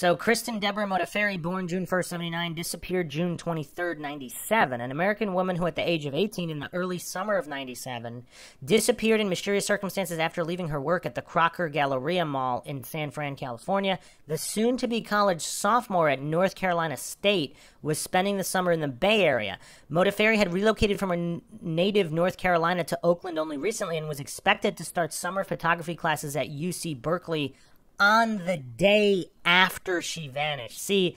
So Kristen Deborah Modafferi, born June 1st, 79, disappeared June 23rd, 97. An American woman who at the age of 18 in the early summer of 97 disappeared in mysterious circumstances after leaving her work at the Crocker Galleria Mall in San Fran, California. The soon-to-be college sophomore at North Carolina State was spending the summer in the Bay Area. Modafferi had relocated from her native North Carolina to Oakland only recently and was expected to start summer photography classes at UC Berkeley on the day after she vanished. See,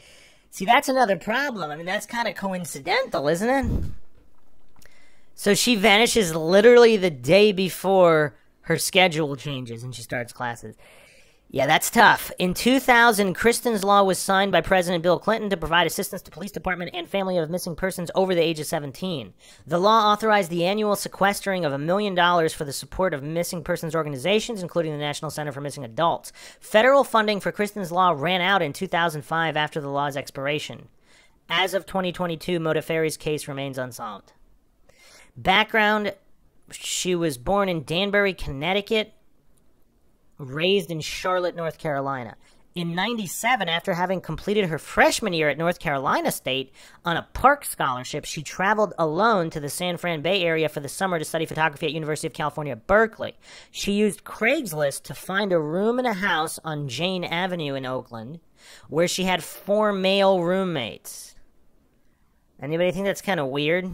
that's another problem. I mean, that's kind of coincidental, isn't it? So she vanishes literally the day before her schedule changes and she starts classes. Yeah, that's tough. In 2000, Kristen's Law was signed by President Bill Clinton to provide assistance to police department and family of missing persons over the age of 17. The law authorized the annual sequestering of $1 million for the support of missing persons organizations, including the National Center for Missing Adults. Federal funding for Kristen's Law ran out in 2005 after the law's expiration. As of 2022, Modafferi's case remains unsolved. Background: she was born in Danbury, Connecticut, raised in Charlotte, North Carolina. In 97, after having completed her freshman year at North Carolina State on a Park Scholarship, she traveled alone to the San Fran Bay Area for the summer to study photography at University of California, Berkeley. She used Craigslist to find a room in a house on Jane Avenue in Oakland, where she had 4 male roommates. Anybody think that's kind of weird?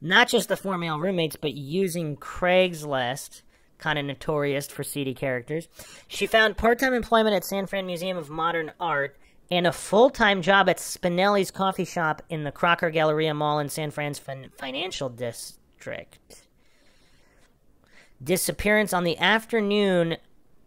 Not just the 4 male roommates, but using Craigslist, kind of notorious for seedy characters. She found part-time employment at San Fran Museum of Modern Art and a full-time job at Spinelli's Coffee Shop in the Crocker Galleria Mall in San Fran's financial district. Disappearance on the afternoon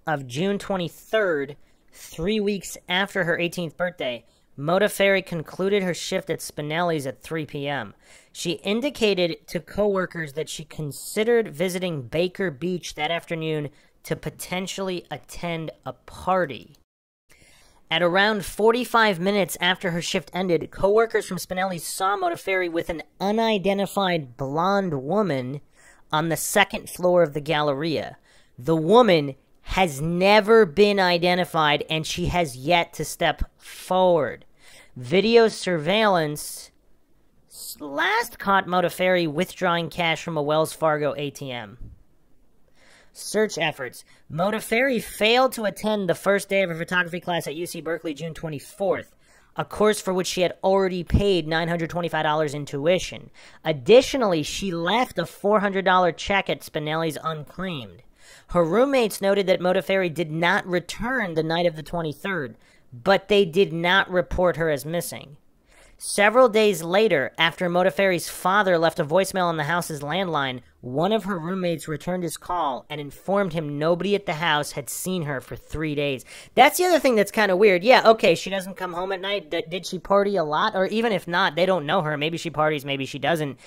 of June 23rd, 3 weeks after her 18th birthday, Modafferi concluded her shift at Spinelli's at 3 p.m. She indicated to coworkers that she considered visiting Baker Beach that afternoon to potentially attend a party. At around 45 minutes after her shift ended, coworkers from Spinelli's saw Modafferi with an unidentified blonde woman on the second floor of the Galleria. The woman has never been identified, and she has yet to step forward. Video surveillance last caught Modafferi withdrawing cash from a Wells Fargo ATM. Search efforts. Modafferi failed to attend the first day of her photography class at UC Berkeley, June 24th, a course for which she had already paid $925 in tuition. Additionally, she left a $400 check at Spinelli's unclaimed. Her roommates noted that Modafferi did not return the night of the 23rd, but they did not report her as missing. Several days later, after Modafferi's father left a voicemail on the house's landline, one of her roommates returned his call and informed him nobody at the house had seen her for 3 days. That's the other thing that's kind of weird. Yeah, okay, she doesn't come home at night. Did she party a lot? Or even if not, they don't know her. Maybe she parties, maybe she doesn't.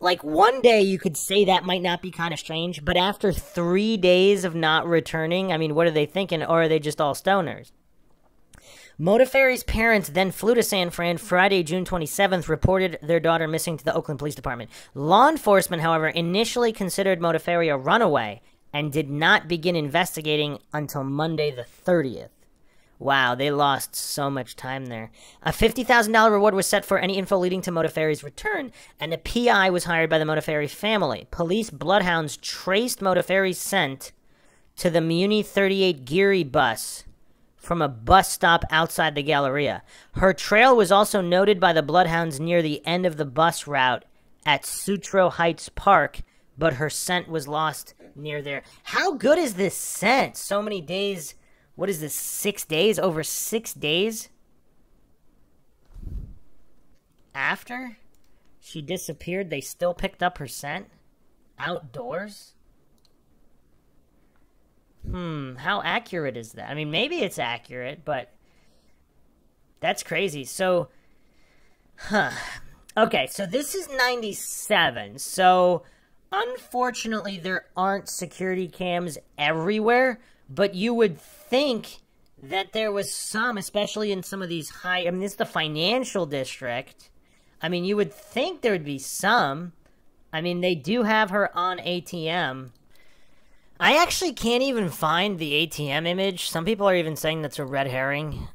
Like, one day you could say that might not be kind of strange, but after 3 days of not returning, I mean, what are they thinking? Or are they just all stoners? Modafferi's parents then flew to San Fran Friday, June 27th, reported their daughter missing to the Oakland Police Department. Law enforcement, however, initially considered Modafferi a runaway and did not begin investigating until Monday the 30th. Wow, they lost so much time there. A $50,000 reward was set for any info leading to Modafferi's return, and a PI was hired by the Modafferi family. Police bloodhounds traced Modafferi's scent to the Muni 38 Geary bus from a bus stop outside the Galleria. Her trail was also noted by the bloodhounds near the end of the bus route at Sutro Heights Park, but her scent was lost near there. How good is this scent? So many days. What is this, 6 days? Over 6 days after she disappeared, they still picked up her scent? Outdoors? How accurate is that? I mean, maybe it's accurate, but that's crazy. So, okay, so this is 97. So, unfortunately, there aren't security cams everywhere, but you would think that there was some, especially in some of these high... I mean, this is the financial district. I mean, you would think there would be some. I mean, they do have her on ATM. I actually can't even find the ATM image. Some people are even saying that's a red herring.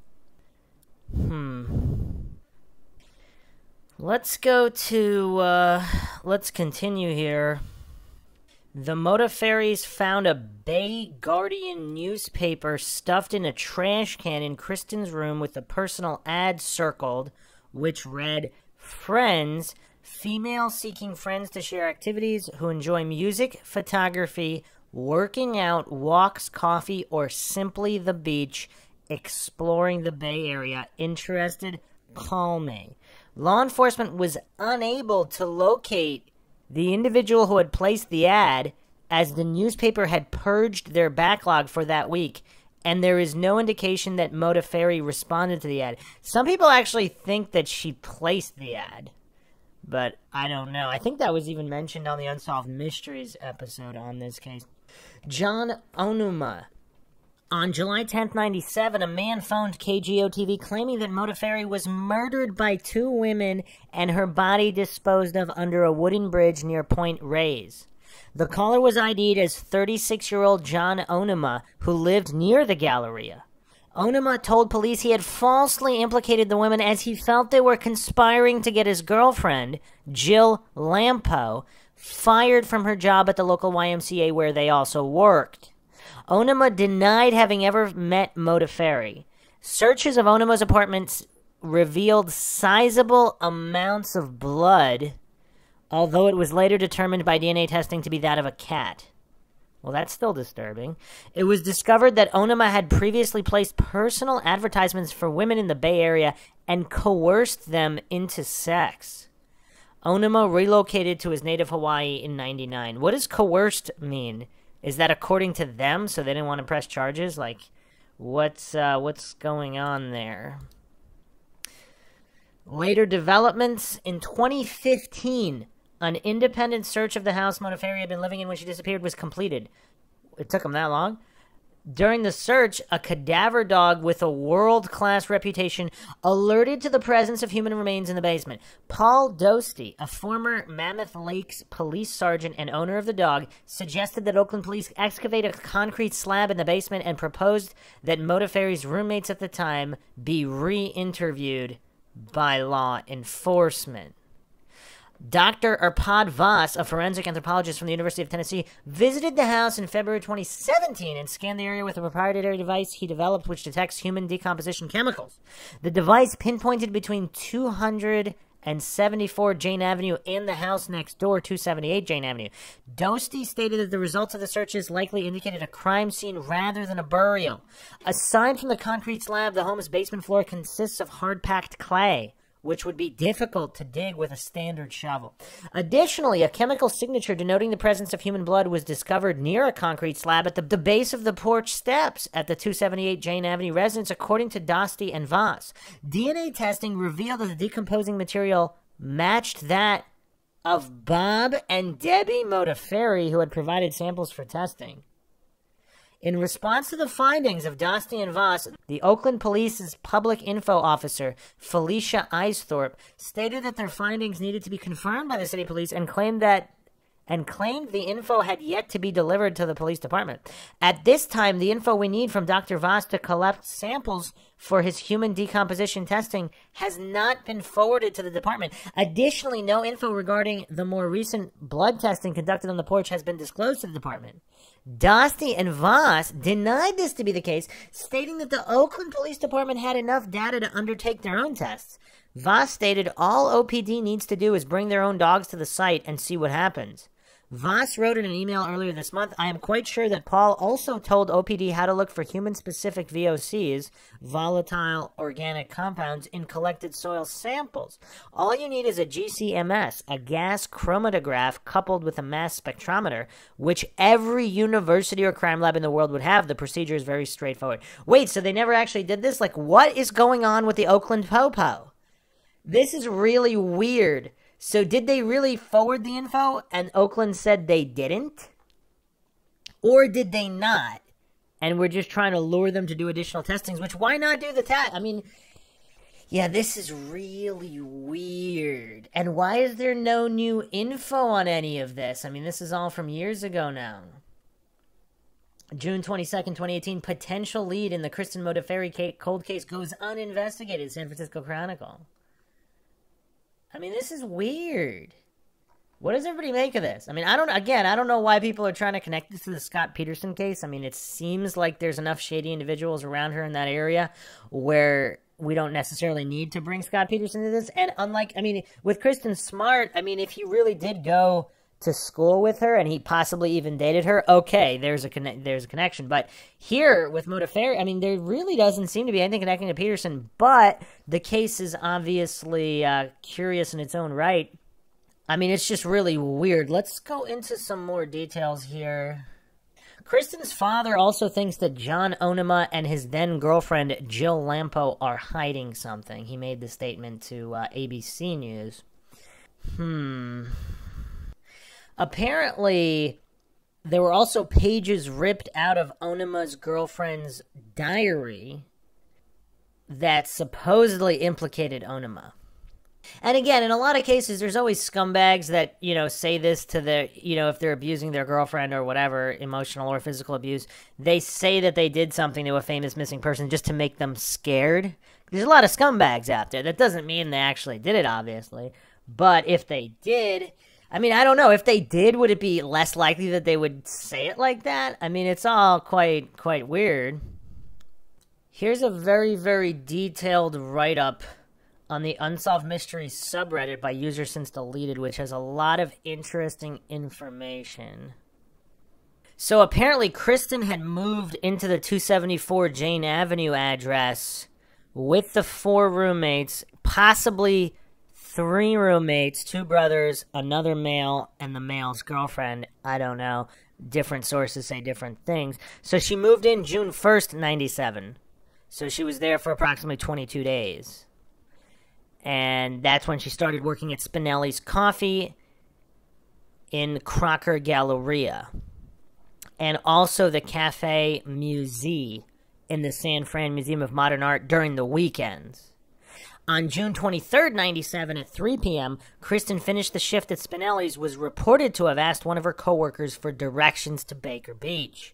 Let's go to, let's continue here. The Modafferi's found a Bay Guardian newspaper stuffed in a trash can in Kristen's room with a personal ad circled, which read, "Friends, female seeking friends to share activities who enjoy music, photography, working out, walks, coffee, or simply the beach, exploring the Bay Area, interested, calming." Law enforcement was unable to locate the individual who had placed the ad, as the newspaper had purged their backlog for that week, and there is no indication that Modafferi responded to the ad. Some people actually think that she placed the ad, but I don't know. I think that was even mentioned on the Unsolved Mysteries episode on this case. John Onuma. On July 10th, 1997, a man phoned KGO-TV claiming that Modafferi was murdered by two women and her body disposed of under a wooden bridge near Point Reyes. The caller was ID'd as 36-year-old John Onuma, who lived near the Galleria. Onuma told police he had falsely implicated the women as he felt they were conspiring to get his girlfriend, Jill Lampo, fired from her job at the local YMCA where they also worked. Onuma denied having ever met Modafferi. Searches of Onuma's apartments revealed sizable amounts of blood, although it was later determined by DNA testing to be that of a cat. Well, that's still disturbing. It was discovered that Onuma had previously placed personal advertisements for women in the Bay Area and coerced them into sex. Onuma relocated to his native Hawaii in 1999. What does coerced mean? Is that according to them, so they didn't want to press charges? Like, what's going on there? Later developments. In 2015, an independent search of the house Modafferi had been living in when she disappeared was completed. It took them that long? During the search, a cadaver dog with a world-class reputation alerted to the presence of human remains in the basement. Paul Dostey, a former Mammoth Lakes police sergeant and owner of the dog, suggested that Oakland police excavate a concrete slab in the basement and proposed that Modafferi's roommates at the time be re-interviewed by law enforcement. Dr. Arpad Voss, a forensic anthropologist from the University of Tennessee, visited the house in February 2017 and scanned the area with a proprietary device he developed which detects human decomposition chemicals. The device pinpointed between 274 Jane Avenue and the house next door, 278 Jane Avenue. Dostey stated that the results of the searches likely indicated a crime scene rather than a burial. Aside from the concrete slab, the home's basement floor consists of hard-packed clay, which would be difficult to dig with a standard shovel. Additionally, a chemical signature denoting the presence of human blood was discovered near a concrete slab at the base of the porch steps at the 278 Jane Avenue residence, according to Dostey and Voss. DNA testing revealed that the decomposing material matched that of Bob and Debbie Modafferi, who had provided samples for testing. In response to the findings of Dostey and Voss, the Oakland Police's public info officer, Felicia Eisthorpe, stated that their findings needed to be confirmed by the city police and claimed the info had yet to be delivered to the police department. At this time, the info we need from Dr. Voss to collect samples for his human decomposition testing has not been forwarded to the department. Additionally, no info regarding the more recent blood testing conducted on the porch has been disclosed to the department. Dostey and Voss denied this to be the case, stating that the Oakland Police Department had enough data to undertake their own tests. Voss stated all OPD needs to do is bring their own dogs to the site and see what happens. Voss wrote in an email earlier this month, "I am quite sure that Paul also told OPD how to look for human-specific VOCs, volatile organic compounds, in collected soil samples. All you need is a GCMS, a gas chromatograph coupled with a mass spectrometer, which every university or crime lab in the world would have. The procedure is very straightforward." Wait, so they never actually did this? Like, what is going on with the Oakland Popo? This is really weird. So did they really forward the info and Oakland said they didn't? Or did they not? And we're just trying to lure them to do additional testings, which why not do the test? I mean, yeah, this is really weird. And why is there no new info on any of this? I mean, this is all from years ago now. June 22nd, 2018, potential lead in the Kristen Modafferi cold case goes uninvestigated, San Francisco Chronicle. I mean, this is weird. What does everybody make of this? I mean, I don't know why people are trying to connect this to the Scott Peterson case. I mean, it seems like there's enough shady individuals around her in that area where we don't necessarily need to bring Scott Peterson to this. And unlike, I mean, with Kristen Smart, I mean, if he really did go to school with her, and he possibly even dated her, okay, there's a connection. But here, with Modafferi, I mean, there really doesn't seem to be anything connecting to Peterson, but the case is obviously curious in its own right. I mean, it's just really weird. Let's go into some more details here. Kristen's father also thinks that John Onuma and his then-girlfriend, Jill Lampo, are hiding something. He made the statement to ABC News. Apparently, there were also pages ripped out of Onuma's girlfriend's diary that supposedly implicated Onuma. And again, in a lot of cases, there's always scumbags that, you know, say this to their, you know, if they're abusing their girlfriend or whatever, emotional or physical abuse, they say that they did something to a famous missing person just to make them scared. There's a lot of scumbags out there. That doesn't mean they actually did it, obviously. But if they did, I mean, I don't know. If they did, would it be less likely that they would say it like that? I mean, it's all quite weird. Here's a very, very detailed write-up on the Unsolved Mysteries subreddit by user since deleted, which has a lot of interesting information. So apparently Kristen had moved into the 274 Jane Avenue address with the four roommates, possibly three roommates, two brothers, another male, and the male's girlfriend. I don't know. Different sources say different things. So she moved in June 1st, 97. So she was there for approximately 22 days. And that's when she started working at Spinelli's Coffee in Crocker Galleria. And also the Cafe Musée in the San Fran Museum of Modern Art during the weekends. On June 23rd, 97 at 3 p.m., Kristen finished the shift at Spinelli's, was reported to have asked one of her coworkers for directions to Baker Beach.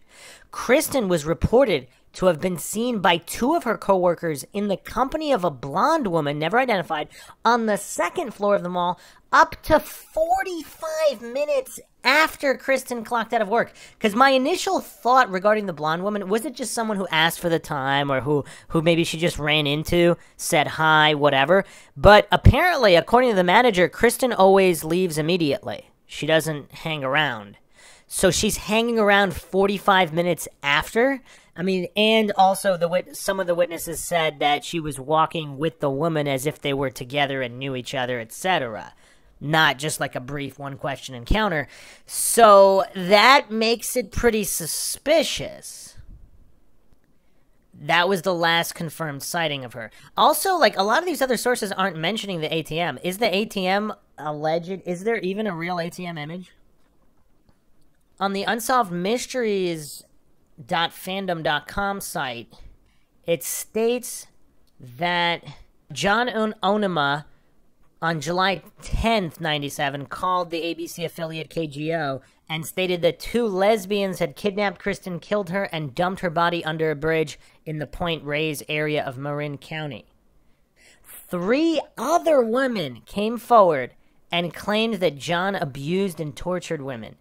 Kristen was reported to have been seen by two of her coworkers in the company of a blonde woman, never identified, on the second floor of the mall up to 45 minutes after Kristen clocked out of work. Because my initial thought regarding the blonde woman, was it just someone who asked for the time or who maybe she just ran into, said hi, whatever. But apparently, according to the manager, Kristen always leaves immediately. She doesn't hang around. So she's hanging around 45 minutes after. I mean, and also some of the witnesses said that she was walking with the woman as if they were together and knew each other, etc. Not just like a brief one-question encounter. So that makes it pretty suspicious. That was the last confirmed sighting of her. Also, like, a lot of these other sources aren't mentioning the ATM. Is the ATM alleged? Is there even a real ATM image? On the Unsolved Mysteries.fandom.com site, it states that John Onuma, on July 10th, 97, called the ABC affiliate KGO and stated that two lesbians had kidnapped Kristen, killed her, and dumped her body under a bridge in the Point Reyes area of Marin County. Three other women came forward and claimed that John abused and tortured women.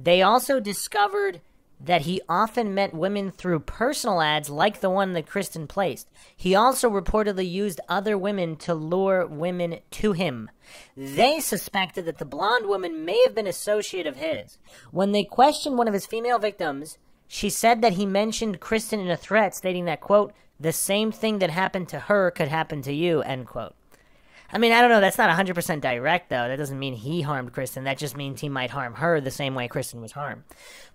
They also discovered that he often met women through personal ads like the one that Kristen placed. He also reportedly used other women to lure women to him. They suspected that the blonde woman may have been an associate of his. When they questioned one of his female victims, she said that he mentioned Kristen in a threat, stating that, quote, "the same thing that happened to her could happen to you," end quote. I mean, I don't know, that's not 100% direct, though. That doesn't mean he harmed Kristen. That just means he might harm her the same way Kristen was harmed.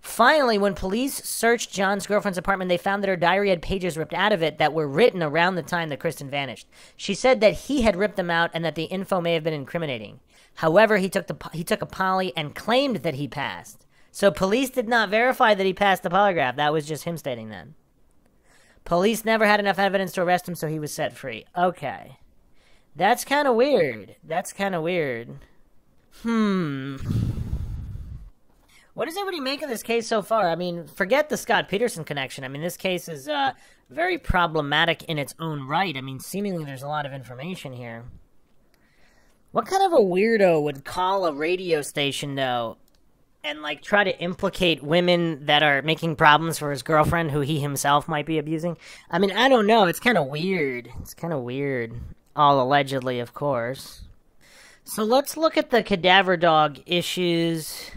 Finally, when police searched John's girlfriend's apartment, they found that her diary had pages ripped out of it that were written around the time that Kristen vanished. She said that he had ripped them out and that the info may have been incriminating. However, he took a poly and claimed that he passed. So police did not verify that he passed the polygraph. That was just him stating that. Police never had enough evidence to arrest him, so he was set free. Okay. That's kind of weird. That's kind of weird. What does everybody make of this case so far? I mean, forget the Scott Peterson connection. I mean, this case is very problematic in its own right. I mean, seemingly there's a lot of information here. What kind of a weirdo would call a radio station, though, and, like, try to implicate women that are making problems for his girlfriend who he himself might be abusing? I mean, I don't know. It's kind of weird. It's kind of weird. All allegedly, of course. So let's look at the cadaver dog issues.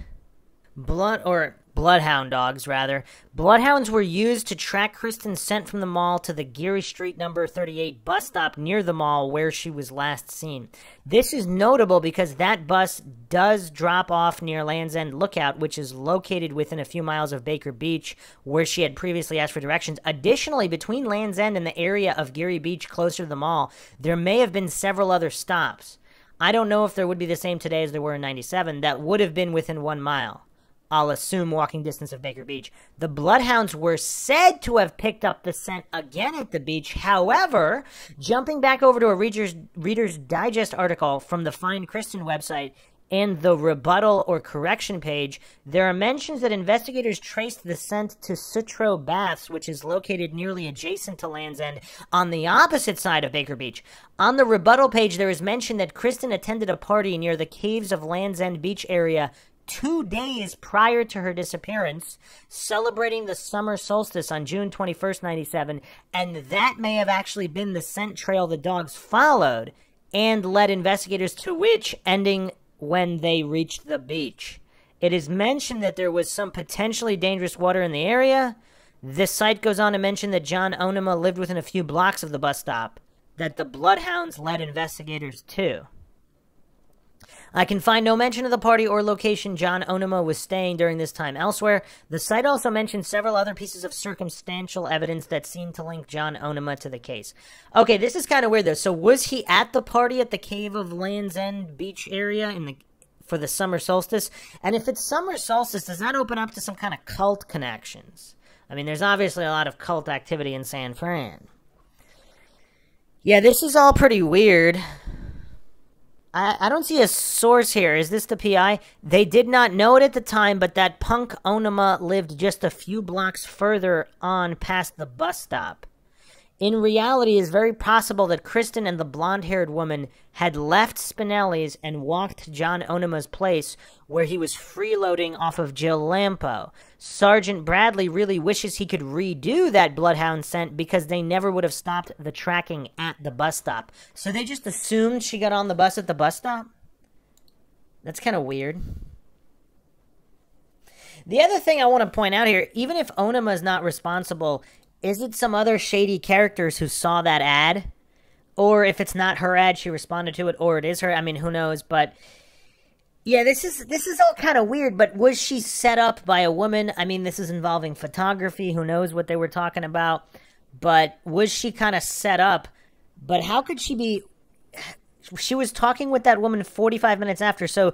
Bloodhound dogs, rather. Bloodhounds were used to track Kristen's scent from the mall to the Geary Street number 38 bus stop near the mall where she was last seen. This is notable because that bus does drop off near Land's End Lookout, which is located within a few miles of Baker Beach, where she had previously asked for directions. Additionally, between Land's End and the area of Geary Beach closer to the mall, there may have been several other stops. I don't know if there would be the same today as there were in 97 that would have been within 1 mile. I'll assume walking distance of Baker Beach. The bloodhounds were said to have picked up the scent again at the beach. However, jumping back over to a Reader's Digest article from the Find Kristen website and the rebuttal or correction page, there are mentions that investigators traced the scent to Sutro Baths, which is located nearly adjacent to Land's End on the opposite side of Baker Beach. On the rebuttal page, there is mention that Kristen attended a party near the caves of Land's End Beach area 2 days prior to her disappearance, celebrating the summer solstice on June 21st, 97, and that may have actually been the scent trail the dogs followed and led investigators to which ending when they reached the beach. It is mentioned that there was some potentially dangerous water in the area. This site goes on to mention that John Onuma lived within a few blocks of the bus stop that the bloodhounds led investigators to. I can find no mention of the party or location John Onuma was staying during this time elsewhere. The site also mentions several other pieces of circumstantial evidence that seem to link John Onuma to the case. Okay, this is kind of weird, though. So was he at the party at the Cave of Land's End Beach area for the summer solstice? And if it's summer solstice, does that open up to some kind of cult connections? I mean, there's obviously a lot of cult activity in San Fran. Yeah, this is all pretty weird. I don't see a source here. Is this the PI? They did not know it at the time, but that punk Onuma lived just a few blocks further on past the bus stop. In reality, it is very possible that Kristen and the blonde-haired woman had left Spinelli's and walked to John Onuma's place where he was freeloading off of Jill Lampo. Sergeant Bradley really wishes he could redo that bloodhound scent because they never would have stopped the tracking at the bus stop. So they just assumed she got on the bus at the bus stop? That's kind of weird. The other thing I want to point out here, even if Onuma is not responsible, is it some other shady characters who saw that ad? Or if it's not her ad, she responded to it, or it is her. I mean, who knows? But yeah, this is all kind of weird. But was she set up by a woman? I mean, this is involving photography. Who knows what they were talking about? But was she kind of set up? But how could she be? She was talking with that woman 45 minutes after. So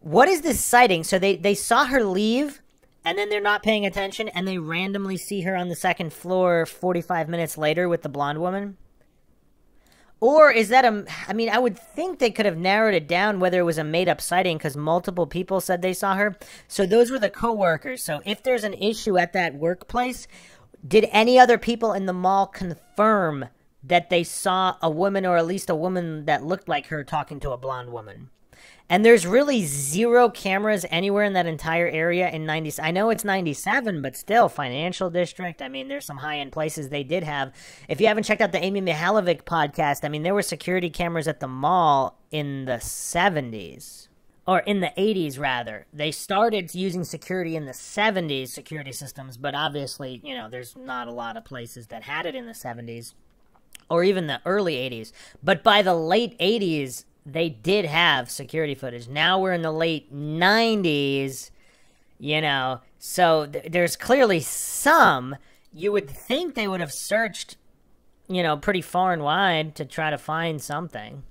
what is this sighting? So they saw her leave, and then they're not paying attention, and they randomly see her on the second floor 45 minutes later with the blonde woman? Or is that a... I mean, I would think they could have narrowed it down whether it was a made-up sighting because multiple people said they saw her. So those were the co-workers. So if there's an issue at that workplace, did any other people in the mall confirm that they saw a woman, or at least a woman that looked like her, talking to a blonde woman? And there's really zero cameras anywhere in that entire area in 90s. I know it's 97, but still, financial district. I mean, there's some high-end places they did have. If you haven't checked out the Amy Mihalovic podcast, I mean, there were security cameras at the mall in the 70s. Or in the 80s, rather. They started using security in the 70s, security systems, but obviously, you know, there's not a lot of places that had it in the 70s. Or even the early 80s. But by the late 80s... they did have security footage. Now we're in the late 90s, you know, so there's clearly some. You would think they would have searched, you know, pretty far and wide to try to find something.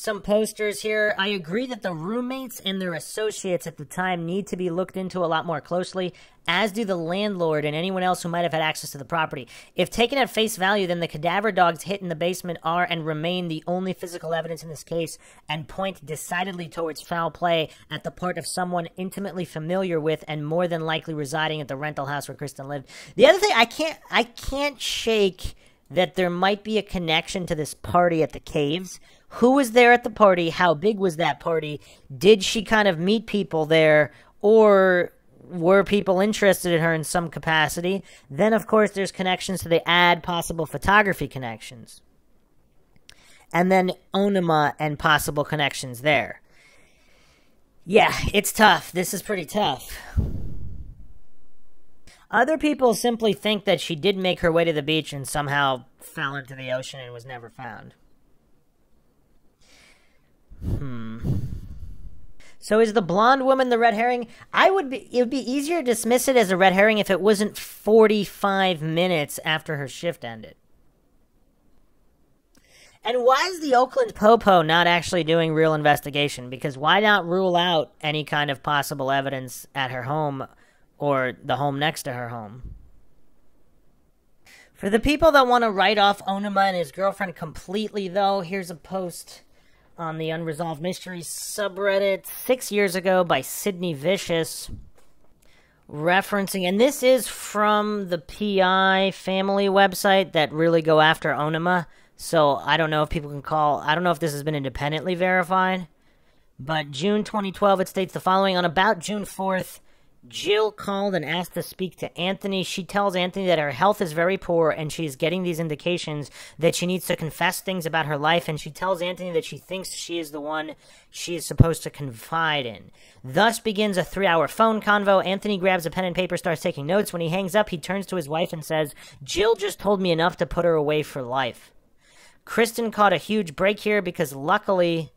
Some posters here. I agree that the roommates and their associates at the time need to be looked into a lot more closely, as do the landlord and anyone else who might have had access to the property. If taken at face value, then the cadaver dogs hit in the basement are and remain the only physical evidence in this case and point decidedly towards foul play at the part of someone intimately familiar with and more than likely residing at the rental house where Kristen lived. The other thing, I can't shake that there might be a connection to this party at the caves. Who was there at the party? How big was that party? Did she kind of meet people there? Or were people interested in her in some capacity? Then, of course, there's connections to the ad, possible photography connections. And then Onuma and possible connections there. Yeah, it's tough. This is pretty tough. Other people simply think that she did make her way to the beach and somehow fell into the ocean and was never found. So is the blonde woman the red herring? It would be easier to dismiss it as a red herring if it wasn't 45 minutes after her shift ended. And why is the Oakland Popo not actually doing real investigation? Because why not rule out any kind of possible evidence at her home or the home next to her home? For the people that want to write off Onuma and his girlfriend completely, though, here's a post on the Unsolved Mysteries subreddit 6 years ago by Sidney Vicious, referencing, and this is from the PI family website that really go after Onuma, so I don't know if people can call, I don't know if this has been independently verified, but June 2012, it states the following. On about June 4th, Jill called and asked to speak to Anthony. She tells Anthony that her health is very poor and she's getting these indications that she needs to confess things about her life, and she tells Anthony that she thinks she is the one she is supposed to confide in. Thus begins a 3-hour phone convo. Anthony grabs a pen and paper, starts taking notes. When he hangs up, he turns to his wife and says, "Jill just told me enough to put her away for life." Kristen caught a huge break here because luckily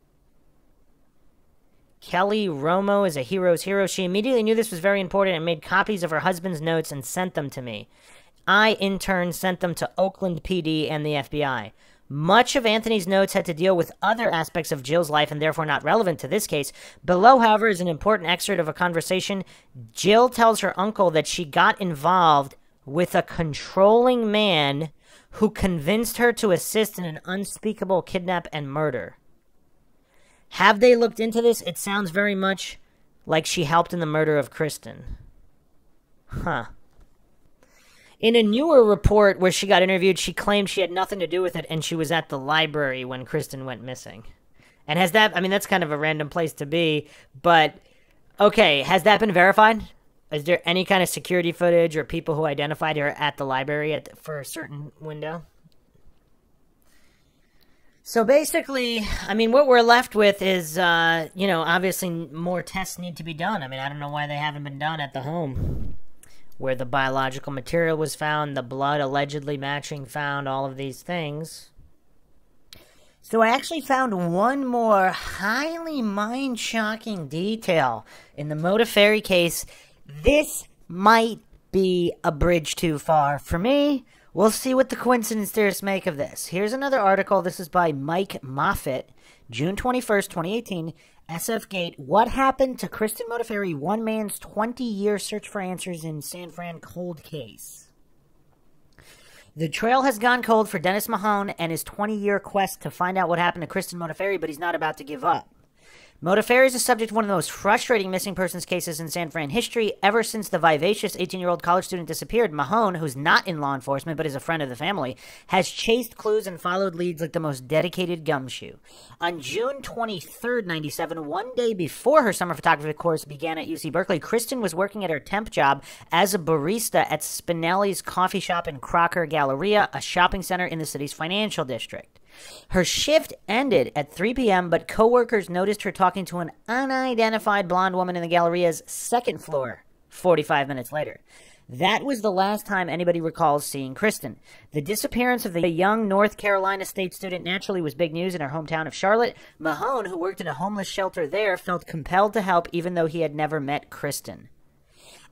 Kelly Romo is a hero's hero. She immediately knew this was very important and made copies of her husband's notes and sent them to me. I, in turn, sent them to Oakland PD and the FBI. Much of Anthony's notes had to deal with other aspects of Jill's life and therefore not relevant to this case. Below, however, is an important excerpt of a conversation. Jill tells her uncle that she got involved with a controlling man who convinced her to assist in an unspeakable kidnap and murder. Have they looked into this? It sounds very much like she helped in the murder of Kristen. Huh. In a newer report where she got interviewed, she claimed she had nothing to do with it and she was at the library when Kristen went missing. And has that, I mean, that's kind of a random place to be, but okay, has that been verified? Is there any kind of security footage or people who identified her at the library for a certain window? So basically, I mean, what we're left with is, you know, obviously more tests need to be done. I mean, I don't know why they haven't been done at the home where the biological material was found, the blood allegedly matching found, all of these things. So I actually found one more highly mind-shocking detail in the Modafferi case. This might be a bridge too far for me. We'll see what the coincidence theorists make of this. Here's another article. This is by Mike Moffitt, June 21st, 2018, SF Gate. What happened to Kristen Modafferi, one man's 20-year search for answers in San Fran cold case? The trail has gone cold for Dennis Mahone and his 20-year quest to find out what happened to Kristen Modafferi, but he's not about to give up. Modafferi is a subject of one of the most frustrating missing persons cases in San Fran history. Ever since the vivacious 18-year-old college student disappeared, Mahone, who's not in law enforcement but is a friend of the family, has chased clues and followed leads like the most dedicated gumshoe. On June 23rd, 1997, one day before her summer photography course began at UC Berkeley, Kristen was working at her temp job as a barista at Spinelli's Coffee Shop in Crocker Galleria, a shopping center in the city's financial district. Her shift ended at 3 p.m., but coworkers noticed her talking to an unidentified blonde woman in the Galleria's second floor 45 minutes later. That was the last time anybody recalls seeing Kristen. The disappearance of the young North Carolina State student naturally was big news in her hometown of Charlotte. Mahone, who worked in a homeless shelter there, felt compelled to help even though he had never met Kristen.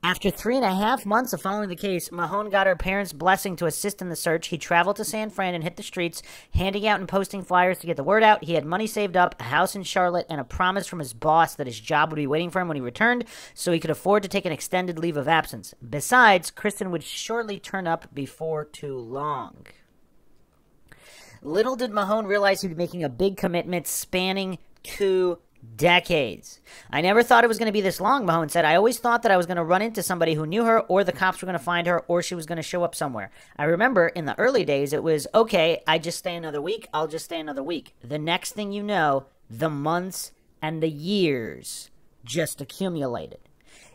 After 3.5 months of following the case, Mahone got her parents' blessing to assist in the search. He traveled to San Fran and hit the streets, handing out and posting flyers to get the word out. He had money saved up, a house in Charlotte, and a promise from his boss that his job would be waiting for him when he returned, so he could afford to take an extended leave of absence. Besides, Kristen would surely turn up before too long. Little did Mahone realize he'd be making a big commitment spanning 2 decades. I never thought it was going to be this long, Mahone said. I always thought that I was going to run into somebody who knew her, or the cops were going to find her, or she was going to show up somewhere. I remember in the early days, it was, okay, I just stay another week, I'll just stay another week. The next thing you know, the months and the years just accumulated.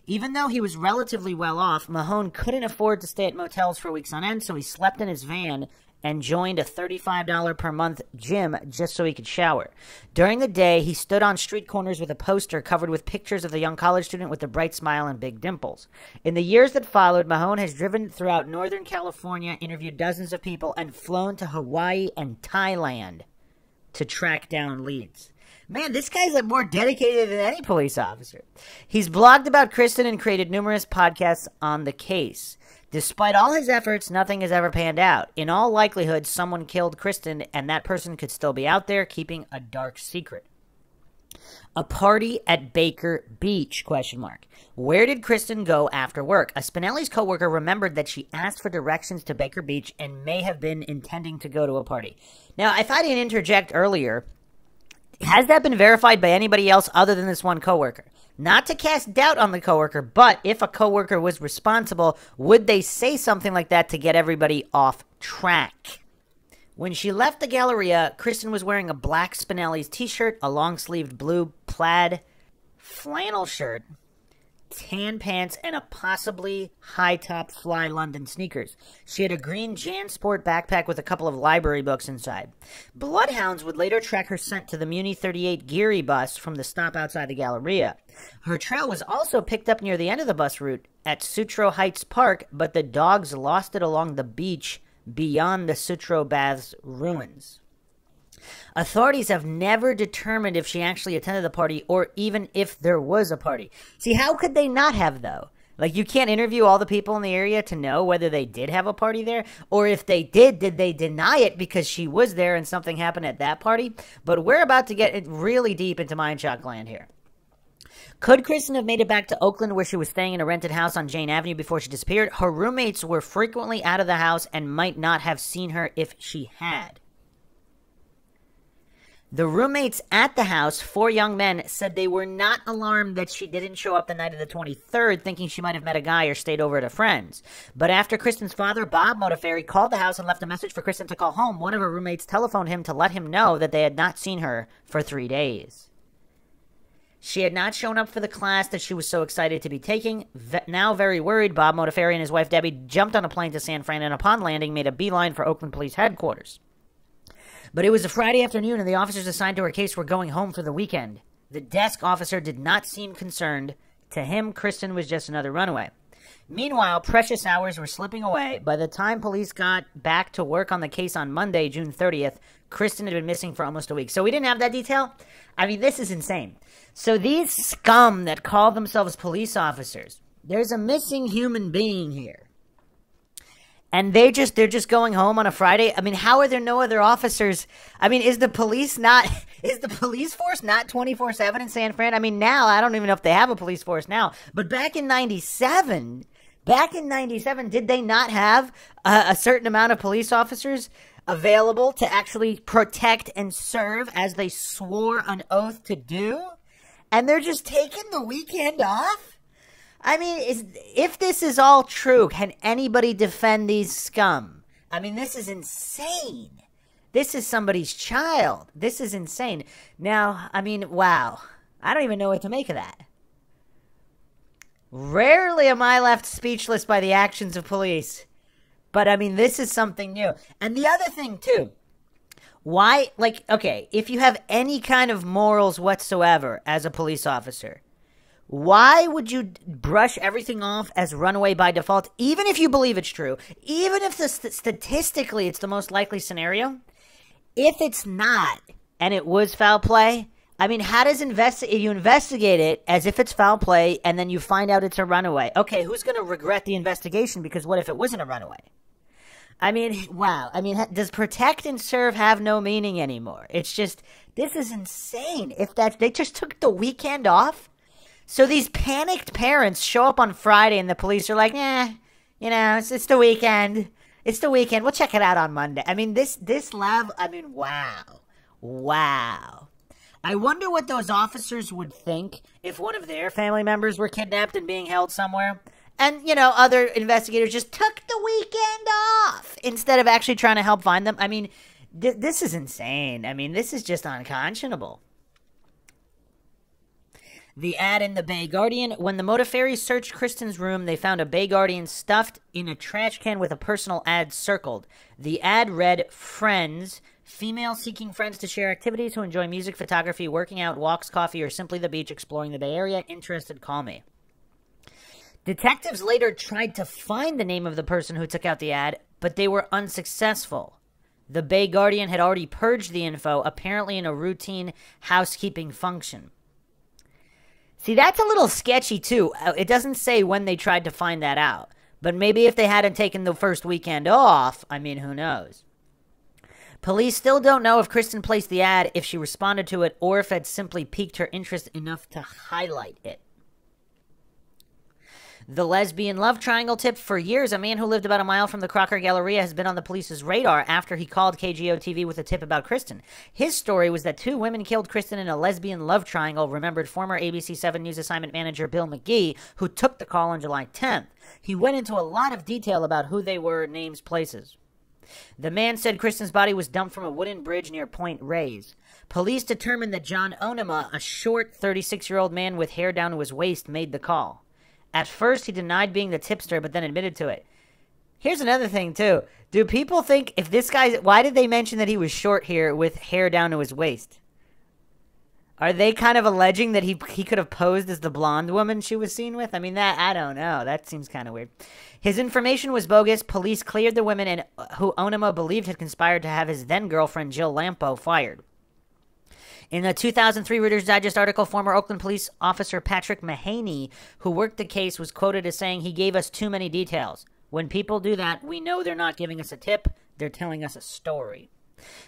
Even though he was relatively well off, Mahone couldn't afford to stay at motels for weeks on end, so he slept in his van and joined a $35 per month gym just so he could shower. During the day, he stood on street corners with a poster covered with pictures of the young college student with the bright smile and big dimples. In the years that followed, Mahone has driven throughout Northern California, interviewed dozens of people, and flown to Hawaii and Thailand to track down leads. Man, this guy's like more dedicated than any police officer. He's blogged about Kristen and created numerous podcasts on the case. Despite all his efforts, nothing has ever panned out. In all likelihood, someone killed Kristen, and that person could still be out there keeping a dark secret. A party at Baker Beach, question mark. Where did Kristen go after work? A Spinelli's coworker remembered that she asked for directions to Baker Beach and may have been intending to go to a party. Now, if I didn't interject earlier, has that been verified by anybody else other than this one coworker? Not to cast doubt on the coworker, but if a coworker was responsible, would they say something like that to get everybody off track? When she left the Galleria, Kristen was wearing a black Spinelli's t-shirt, a long-sleeved blue plaid flannel shirt, tan pants, and a possibly high-top fly London sneakers. She had a green JanSport backpack with a couple of library books inside. Bloodhounds would later track her scent to the Muni 38 Geary bus from the stop outside the Galleria. Her trail was also picked up near the end of the bus route at Sutro Heights Park, but the dogs lost it along the beach beyond the Sutro Baths ruins. Authorities have never determined if she actually attended the party or even if there was a party. See, how could they not have, though? Like, you can't interview all the people in the area to know whether they did have a party there, or if they did they deny it because she was there and something happened at that party? But we're about to get really deep into Mindshock land here. Could Kristen have made it back to Oakland, where she was staying in a rented house on Jane Avenue before she disappeared? Her roommates were frequently out of the house and might not have seen her if she had. The roommates at the house, 4 young men, said they were not alarmed that she didn't show up the night of the 23rd, thinking she might have met a guy or stayed over at a friend's. But after Kristen's father, Bob Modafferi, called the house and left a message for Kristen to call home, one of her roommates telephoned him to let him know that they had not seen her for 3 days. She had not shown up for the class that she was so excited to be taking. Now very worried, Bob Modafferi and his wife Debbie jumped on a plane to San Fran and upon landing made a beeline for Oakland Police Headquarters. But it was a Friday afternoon, and the officers assigned to her case were going home for the weekend. The desk officer did not seem concerned. To him, Kristen was just another runaway. Meanwhile, precious hours were slipping away. By the time police got back to work on the case on Monday, June 30th, Kristen had been missing for almost a week. So we didn't have that detail? I mean, this is insane. So these scum that call themselves police officers, there's a missing human being here. And they're just going home on a Friday. I mean, how are there no other officers? I mean, is the police force not 24/7 in San Fran? I mean, now I don't even know if they have a police force now. But back in '97, did they not have a certain amount of police officers available to actually protect and serve as they swore an oath to do? And they're just taking the weekend off? I mean, if this is all true, can anybody defend these scum? I mean, this is insane. This is somebody's child. This is insane. Now, I mean, wow. I don't even know what to make of that. Rarely am I left speechless by the actions of police. But, I mean, this is something new. And the other thing, too. Why, like, okay, if you have any kind of morals whatsoever as a police officer, why would you brush everything off as runaway by default, even if you believe it's true? Even if statistically it's the most likely scenario? If it's not, and it was foul play, I mean, how does you investigate it as if it's foul play and then you find out it's a runaway? Okay, who's going to regret the investigation because what if it wasn't a runaway? I mean, wow. I mean, does protect and serve have no meaning anymore? It's just, this is insane. If that, they just took the weekend off. So these panicked parents show up on Friday and the police are like, you know, it's the weekend. It's the weekend. We'll check it out on Monday. I mean, this lab, I mean, wow. Wow. I wonder what those officers would think if one of their family members were kidnapped and being held somewhere. And, you know, other investigators just took the weekend off instead of actually trying to help find them. I mean, this is insane. I mean, this is just unconscionable. The ad in the Bay Guardian, when the Modafferi searched Kristen's room, they found a Bay Guardian stuffed in a trash can with a personal ad circled. The ad read, friends, female seeking friends to share activities who enjoy music, photography, working out, walks, coffee, or simply the beach, exploring the Bay Area. Interested, call me. Detectives later tried to find the name of the person who took out the ad, but they were unsuccessful. The Bay Guardian had already purged the info, apparently in a routine housekeeping function. See, that's a little sketchy, too. It doesn't say when they tried to find that out. But maybe if they hadn't taken the first weekend off, I mean, who knows? Police still don't know if Kristen placed the ad, if she responded to it, or if it simply piqued her interest enough to highlight it. The lesbian love triangle tip. For years, a man who lived about a mile from the Crocker Galleria has been on the police's radar after he called KGO-TV with a tip about Kristen. His story was that two women killed Kristen in a lesbian love triangle, remembered former ABC7 News assignment manager Bill McGee, who took the call on July 10th. He went into a lot of detail about who they were, names, places. The man said Kristen's body was dumped from a wooden bridge near Point Reyes. Police determined that John Onuma, a short 36-year-old man with hair down to his waist, made the call. At first, he denied being the tipster, but then admitted to it. Here's another thing, too. Do people think if this guy's... Why did they mention that he was short here with hair down to his waist? Are they kind of alleging that he could have posed as the blonde woman she was seen with? I mean, that... I don't know. That seems kind of weird. His information was bogus. Police cleared the women and who Onuma believed had conspired to have his then-girlfriend Jill Lampo fired. In a 2003 Reader's Digest article, former Oakland police officer Patrick Mahaney, who worked the case, was quoted as saying, "He gave us too many details. When people do that, we know they're not giving us a tip. They're telling us a story."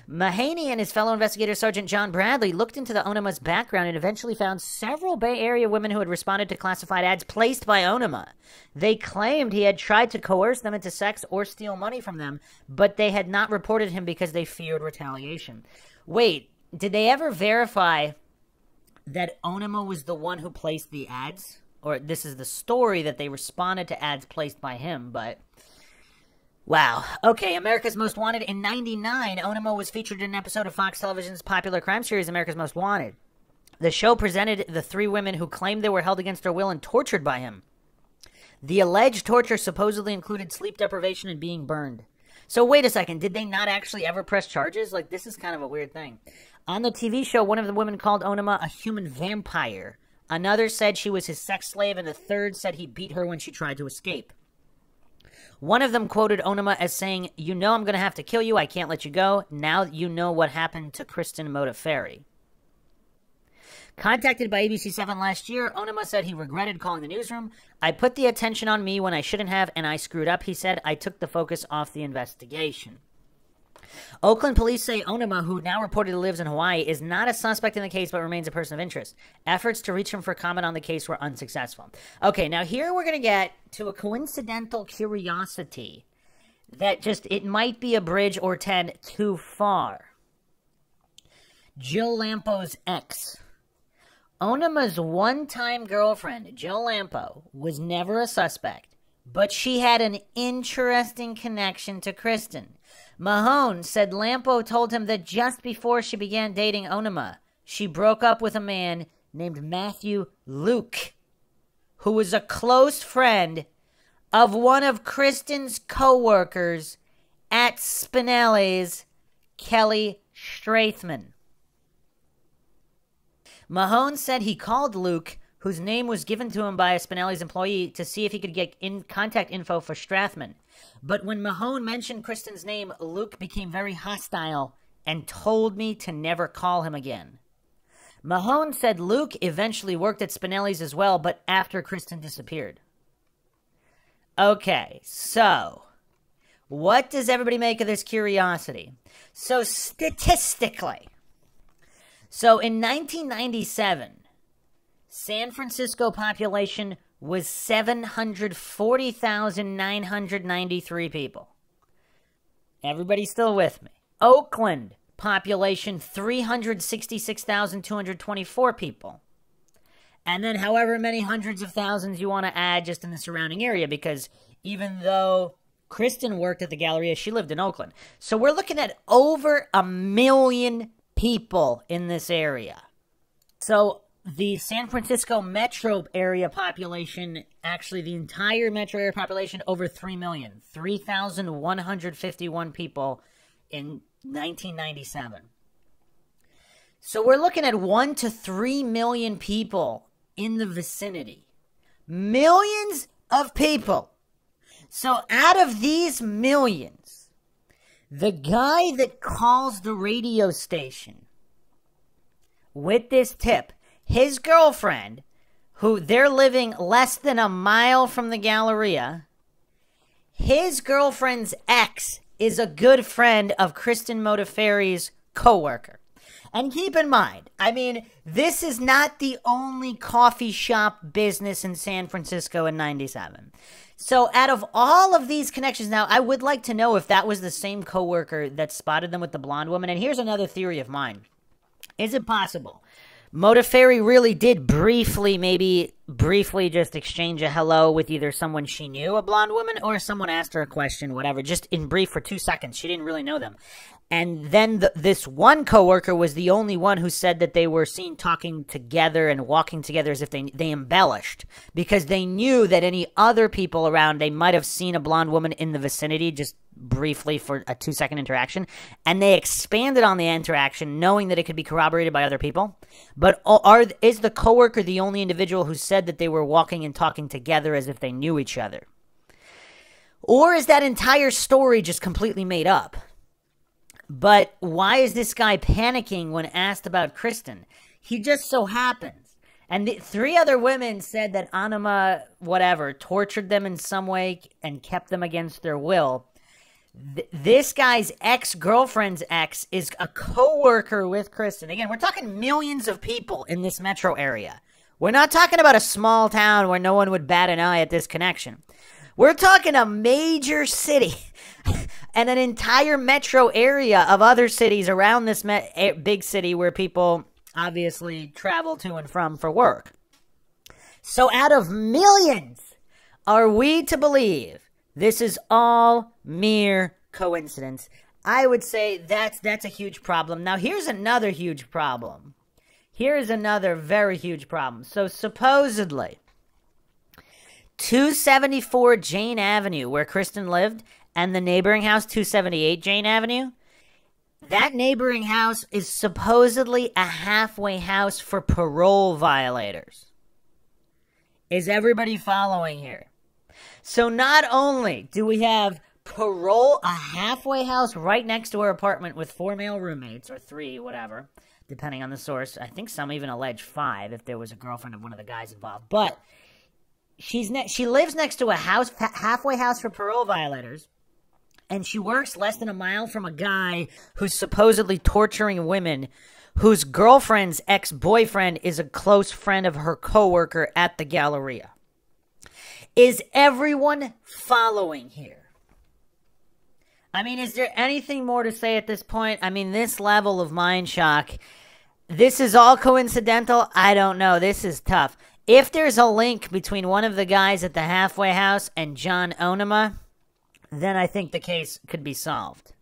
Mahaney and his fellow investigator Sergeant John Bradley looked into the Onuma's background and eventually found several Bay Area women who had responded to classified ads placed by Onuma. They claimed he had tried to coerce them into sex or steal money from them, but they had not reported him because they feared retaliation. Wait. Did they ever verify that Onuma was the one who placed the ads? Or this is the story that they responded to ads placed by him, but... Wow. Okay, America's Most Wanted. In 1999, Onuma was featured in an episode of Fox Television's popular crime series, America's Most Wanted. The show presented the three women who claimed they were held against their will and tortured by him. The alleged torture supposedly included sleep deprivation and being burned. So wait a second, did they not actually ever press charges? Like, this is kind of a weird thing. On the TV show, one of the women called Onuma a human vampire. Another said she was his sex slave, and the third said he beat her when she tried to escape. One of them quoted Onuma as saying, "You know I'm going to have to kill you. I can't let you go. Now you know what happened to Kristen Modafferi." Contacted by ABC7 last year, Onuma said he regretted calling the newsroom. "I put the attention on me when I shouldn't have, and I screwed up," he said. "I took the focus off the investigation." Oakland police say Onuma, who now reportedly lives in Hawaii, is not a suspect in the case but remains a person of interest. Efforts to reach him for comment on the case were unsuccessful. Okay, now here we're going to get to a coincidental curiosity that just, it might be a bridge or 10 too far. Jill Lampo's ex. Onuma's one-time girlfriend, Jill Lampo, was never a suspect, but she had an interesting connection to Kristen. Mahone said Lampo told him that just before she began dating Onuma, she broke up with a man named Matthew Luke, who was a close friend of one of Kristen's co-workers at Spinelli's, Kelly Strathman. Mahone said he called Luke, whose name was given to him by a Spinelli's employee, to see if he could get in contact info for Strathman. But when Mahone mentioned Kristen's name, Luke became very hostile and told me to never call him again. Mahone said Luke eventually worked at Spinelli's as well, but after Kristen disappeared. Okay, so what does everybody make of this curiosity? So statistically, so in 1997, San Francisco population was 740,993 people. Everybody still with me? Oakland population 366,224 people. And then however many hundreds of thousands you want to add just in the surrounding area, because even though Kristen worked at the Galleria, she lived in Oakland. So we're looking at over 1 million people in this area. So the San Francisco metro area population, actually the entire metro area population, over 3 million. 3,151 people in 1997. So we're looking at 1 to 3 million people in the vicinity. Millions of people. So out of these millions, the guy that calls the radio station with this tip, his girlfriend, who they're living less than a mile from the Galleria, his girlfriend's ex is a good friend of Kristen Modafferi's co-worker. And keep in mind, I mean, this is not the only coffee shop business in San Francisco in 97. So out of all of these connections, now I would like to know if that was the same co-worker that spotted them with the blonde woman. And here's another theory of mine. Is it possible Modafferi really did briefly, maybe briefly just exchange a hello with either someone she knew, a blonde woman, or someone asked her a question, whatever, just in brief for 2 seconds. She didn't really know them. And then this one coworker was the only one who said that they were seen talking together and walking together as if they embellished, because they knew that any other people around, they might have seen a blonde woman in the vicinity just briefly for a 2-second interaction, and they expanded on the interaction knowing that it could be corroborated by other people. But is the coworker the only individual who said that they were walking and talking together as if they knew each other? Or is that entire story just completely made up? But why is this guy panicking when asked about Kristen? He just so happens. And the three other women said that Onuma, whatever, tortured them in some way and kept them against their will. This guy's ex-girlfriend's ex is a co-worker with Kristen. Again, we're talking millions of people in this metro area. We're not talking about a small town where no one would bat an eye at this connection. We're talking a major city and an entire metro area of other cities around this big city where people obviously travel to and from for work. So out of millions, are we to believe this is all mere coincidence? I would say that's a huge problem. Now, here's another huge problem. Here's another very huge problem. So supposedly, 274 Jane Avenue, where Kristen lived, and the neighboring house, 278 Jane Avenue, that neighboring house is supposedly a halfway house for parole violators. Is everybody following here? So not only do we have parole, a halfway house right next to her apartment with 4 male roommates, or 3, whatever, depending on the source. I think some even allege 5 if there was a girlfriend of one of the guys involved. But she lives next to a house, halfway house for parole violators, and she works less than a mile from a guy who's supposedly torturing women, whose girlfriend's ex-boyfriend is a close friend of her coworker at the Galleria. Is everyone following here? I mean, is there anything more to say at this point? I mean, this level of mind shock, this is all coincidental? I don't know. This is tough. If there's a link between one of the guys at the halfway house and John Onuma, then I think the case could be solved.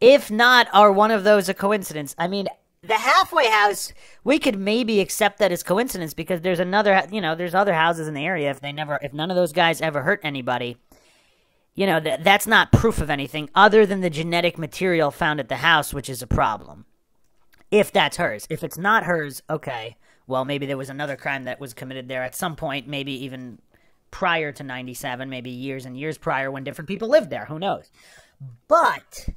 If not, are one of those a coincidence? I mean, the halfway house, we could maybe accept that as coincidence because there's another, you know, there's other houses in the area. If none of those guys ever hurt anybody, you know, that's not proof of anything other than the genetic material found at the house, which is a problem. If that's hers. If it's not hers, okay, well, maybe there was another crime that was committed there at some point, maybe even prior to 97, maybe years and years prior when different people lived there. Who knows? But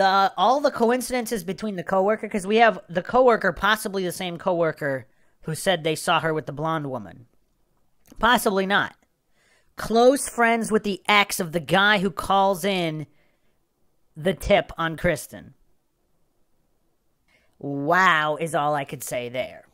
all the coincidences between the coworker, because we have the coworker, possibly the same coworker who said they saw her with the blonde woman. Possibly not. Close friends with the ex of the guy who calls in the tip on Kristen. Wow is all I could say there.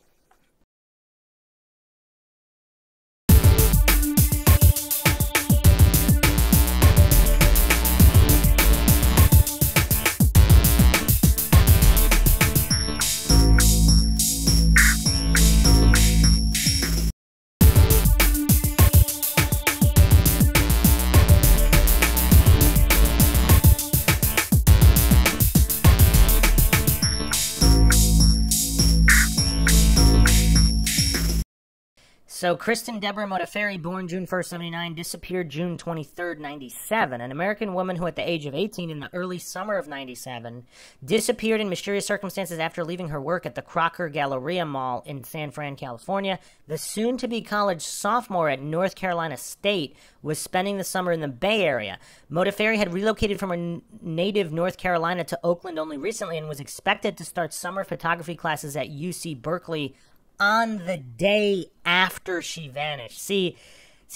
So, Kristen Deborah Modafferi, born June 1st, 79, disappeared June 23rd, 97. An American woman who, at the age of 18 in the early summer of 97, disappeared in mysterious circumstances after leaving her work at the Crocker Galleria Mall in San Fran, California. The soon-to-be college sophomore at North Carolina State was spending the summer in the Bay Area. Modafferi had relocated from her native North Carolina to Oakland only recently and was expected to start summer photography classes at UC Berkeley on the day after she vanished. See,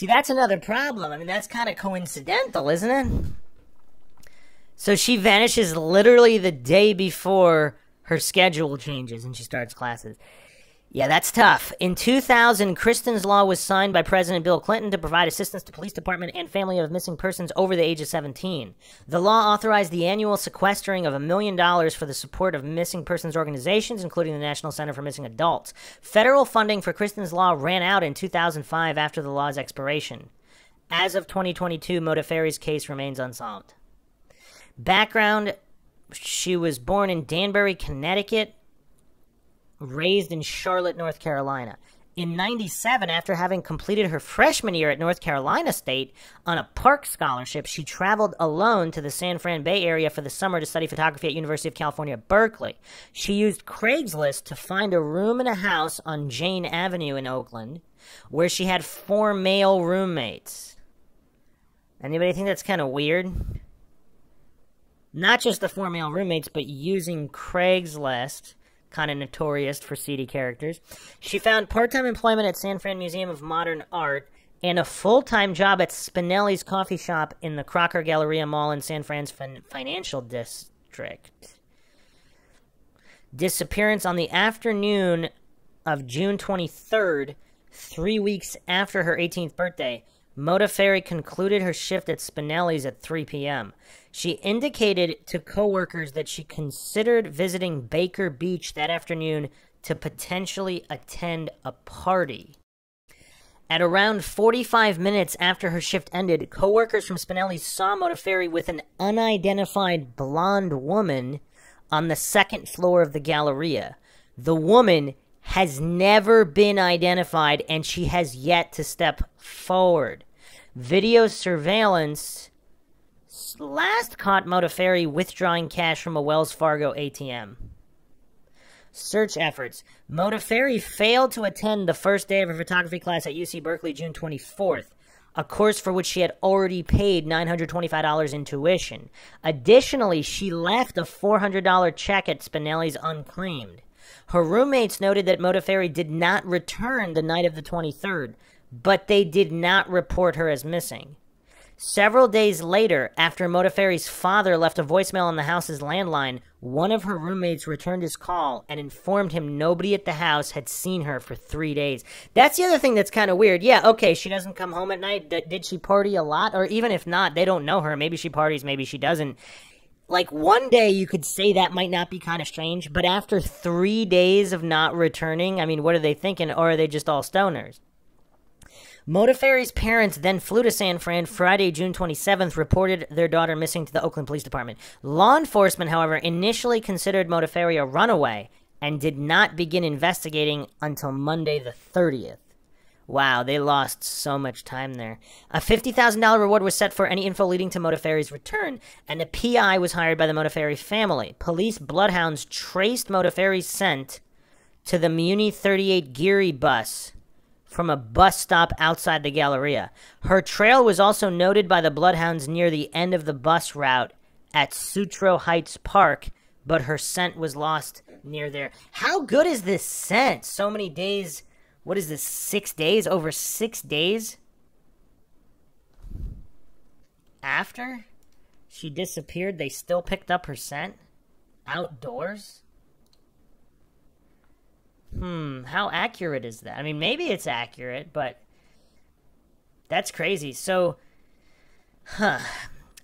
that's another problem. I mean, that's kind of coincidental, isn't it? So she vanishes literally the day before her schedule changes and she starts classes. Yeah, that's tough. In 2000, Kristen's Law was signed by President Bill Clinton to provide assistance to police department and family of missing persons over the age of 17. The law authorized the annual sequestering of $1 million for the support of missing persons organizations, including the National Center for Missing Adults. Federal funding for Kristen's Law ran out in 2005 after the law's expiration. As of 2022, Modafferi's case remains unsolved. Background: she was born in Danbury, Connecticut, raised in Charlotte, North Carolina. In 97, after having completed her freshman year at North Carolina State on a Park Scholarship, she traveled alone to the San Fran Bay Area for the summer to study photography at University of California, Berkeley. She used Craigslist to find a room in a house on Jane Avenue in Oakland, where she had 4 male roommates. Anybody think that's kind of weird? Not just the 4 male roommates, but using Craigslist, kind of notorious for seedy characters. She found part-time employment at San Fran Museum of Modern Art and a full-time job at Spinelli's Coffee Shop in the Crocker Galleria Mall in San Fran's financial district. Disappearance on the afternoon of June 23rd, 3 weeks after her 18th birthday. Modafferi concluded her shift at Spinelli's at 3 p.m. She indicated to coworkers that she considered visiting Baker Beach that afternoon to potentially attend a party. At around 45 minutes after her shift ended, coworkers from Spinelli's saw Modafferi with an unidentified blonde woman on the second floor of the Galleria. The woman has never been identified, and she has yet to step forward. Video surveillance last caught Modafferi withdrawing cash from a Wells Fargo ATM. Search efforts. Modafferi failed to attend the first day of her photography class at UC Berkeley, June 24th, a course for which she had already paid $925 in tuition. Additionally, she left a $400 check at Spinelli's unclaimed. Her roommates noted that Modafferi did not return the night of the 23rd, but they did not report her as missing. Several days later, after Modafferi's father left a voicemail on the house's landline, one of her roommates returned his call and informed him nobody at the house had seen her for 3 days. That's the other thing that's kind of weird. Yeah, okay, she doesn't come home at night. Did she party a lot? Or even if not, they don't know her. Maybe she parties, maybe she doesn't. Like, one day you could say that might not be kind of strange, but after 3 days of not returning, I mean, what are they thinking? Or are they just all stoners? Modafferi's parents then flew to San Fran Friday, June 27th, reported their daughter missing to the Oakland Police Department. Law enforcement, however, initially considered Modafferi a runaway and did not begin investigating until Monday the 30th. Wow, they lost so much time there. A $50,000 reward was set for any info leading to Modafferi's return, and a PI was hired by the Modafferi family. Police bloodhounds traced Modafferi's scent to the Muni 38 Geary bus from a bus stop outside the Galleria. Her trail was also noted by the bloodhounds near the end of the bus route at Sutro Heights Park, but her scent was lost near there. How good is this scent? So many days. What is this, 6 days? Over 6 days after she disappeared, they still picked up her scent? Outdoors? How accurate is that? I mean, maybe it's accurate, but that's crazy. So,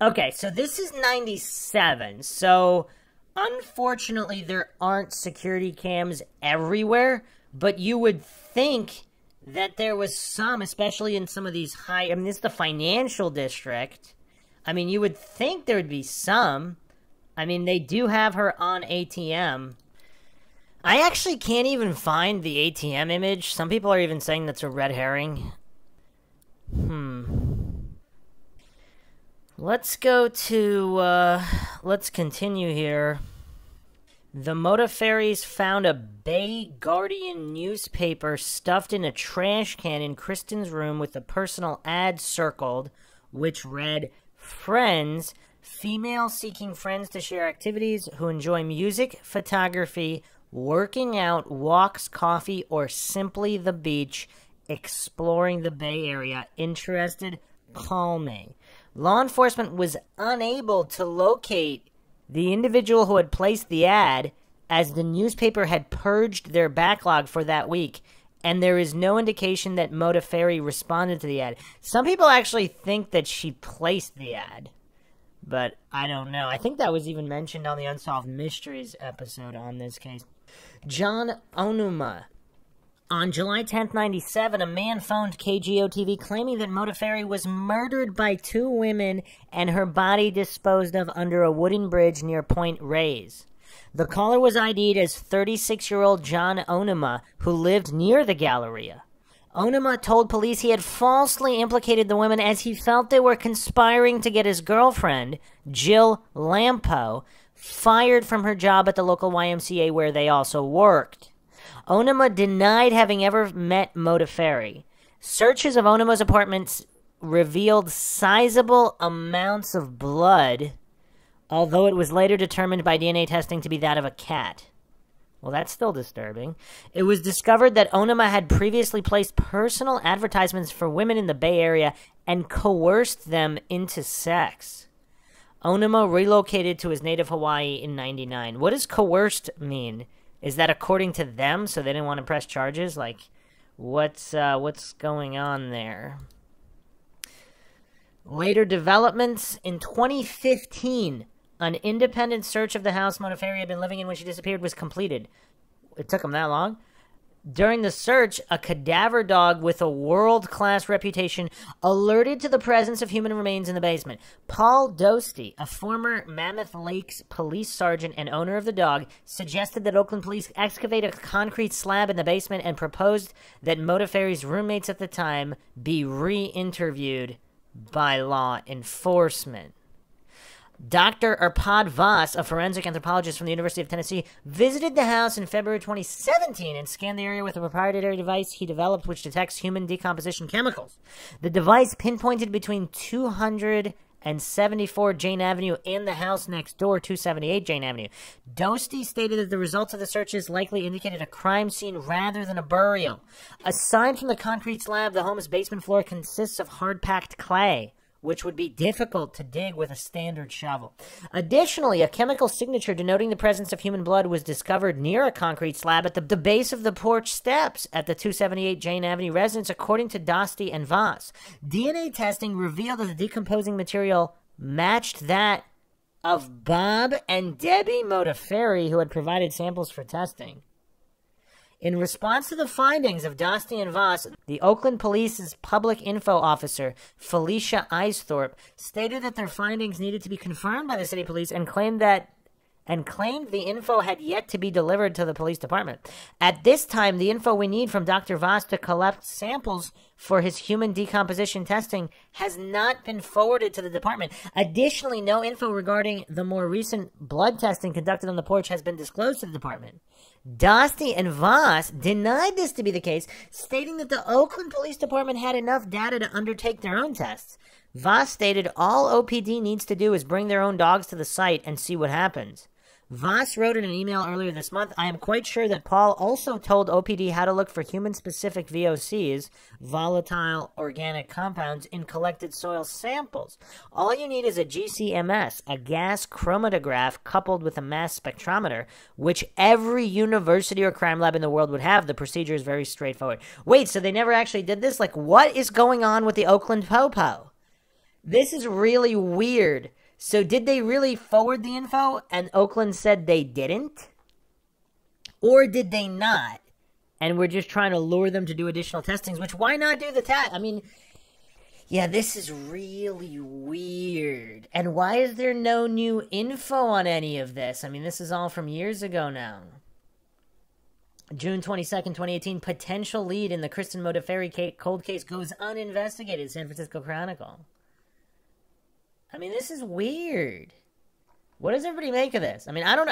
okay, so this is 97. So, unfortunately, there aren't security cams everywhere, but you would think that there was some, especially in some of these high... I mean, this is the financial district. I mean, you would think there would be some. I mean, they do have her on ATM. I actually can't even find the ATM image. Some people are even saying that's a red herring. Let's go to, let's continue here. The Modafferis found a Bay Guardian newspaper stuffed in a trash can in Kristen's room with a personal ad circled, which read, "Friends, female seeking friends to share activities who enjoy music, photography, working out, walks, coffee, or simply the beach, exploring the Bay Area. Interested? Call me." Law enforcement was unable to locate the individual who had placed the ad, as the newspaper had purged their backlog for that week, and there is no indication that Modafferi responded to the ad. Some people actually think that she placed the ad, but I don't know. I think that was even mentioned on the Unsolved Mysteries episode on this case. John Onuma. On July 10th, 97, a man phoned KGO-TV claiming that Modafferi was murdered by two women and her body disposed of under a wooden bridge near Point Reyes. The caller was ID'd as 36-year-old John Onuma, who lived near the Galleria. Onuma told police he had falsely implicated the women as he felt they were conspiring to get his girlfriend, Jill Lampo, fired from her job at the local YMCA where they also worked. Onuma denied having ever met Modafferi. Searches of Onuma's apartments revealed sizable amounts of blood, although it was later determined by DNA testing to be that of a cat. Well, that's still disturbing. It was discovered that Onuma had previously placed personal advertisements for women in the Bay Area and coerced them into sex. Onuma relocated to his native Hawaii in 99. What does coerced mean? Is that according to them, so they didn't want to press charges? Like, what's going on there? Later developments. In 2015, an independent search of the house Modafferi had been living in when she disappeared was completed. It took them that long. During the search, a cadaver dog with a world-class reputation alerted to the presence of human remains in the basement. Paul Dostey, a former Mammoth Lakes police sergeant and owner of the dog, suggested that Oakland police excavate a concrete slab in the basement and proposed that Modafferi's roommates at the time be re-interviewed by law enforcement. Dr. Arpad Voss, a forensic anthropologist from the University of Tennessee, visited the house in February 2017 and scanned the area with a proprietary device he developed which detects human decomposition chemicals. The device pinpointed between 274 Jane Avenue and the house next door, 278 Jane Avenue. Dostey stated that the results of the searches likely indicated a crime scene rather than a burial. Aside from the concrete slab, the home's basement floor consists of hard-packed clay, which would be difficult to dig with a standard shovel. Additionally, a chemical signature denoting the presence of human blood was discovered near a concrete slab at the base of the porch steps at the 278 Jane Avenue residence, according to Dostey and Voss. DNA testing revealed that the decomposing material matched that of Bob and Debbie Modafferi, who had provided samples for testing. In response to the findings of Dostey and Voss, the Oakland Police's public info officer, Felicia Eisthorpe, stated that their findings needed to be confirmed by the city police and claimed the info had yet to be delivered to the police department. At this time, the info we need from Dr. Voss to collect samples for his human decomposition testing has not been forwarded to the department. Additionally, no info regarding the more recent blood testing conducted on the porch has been disclosed to the department. Dostey and Voss denied this to be the case, stating that the Oakland Police Department had enough data to undertake their own tests. Voss stated all OPD needs to do is bring their own dogs to the site and see what happens. Voss wrote in an email earlier this month, I am quite sure that Paul also told OPD how to look for human-specific VOCs, volatile organic compounds, in collected soil samples. All you need is a GCMS, a gas chromatograph coupled with a mass spectrometer, which every university or crime lab in the world would have. The procedure is very straightforward. Wait, so they never actually did this? Like, what is going on with the Oakland Popo? This is really weird. So did they really forward the info and Oakland said they didn't? Or did they not? And we're just trying to lure them to do additional testings, which why not do the test? I mean, yeah, this is really weird. And why is there no new info on any of this? I mean, this is all from years ago now. June 22nd, 2018, potential lead in the Kristen Modafferi cold case goes uninvestigated, San Francisco Chronicle. I mean, this is weird. What does everybody make of this? I mean, I don't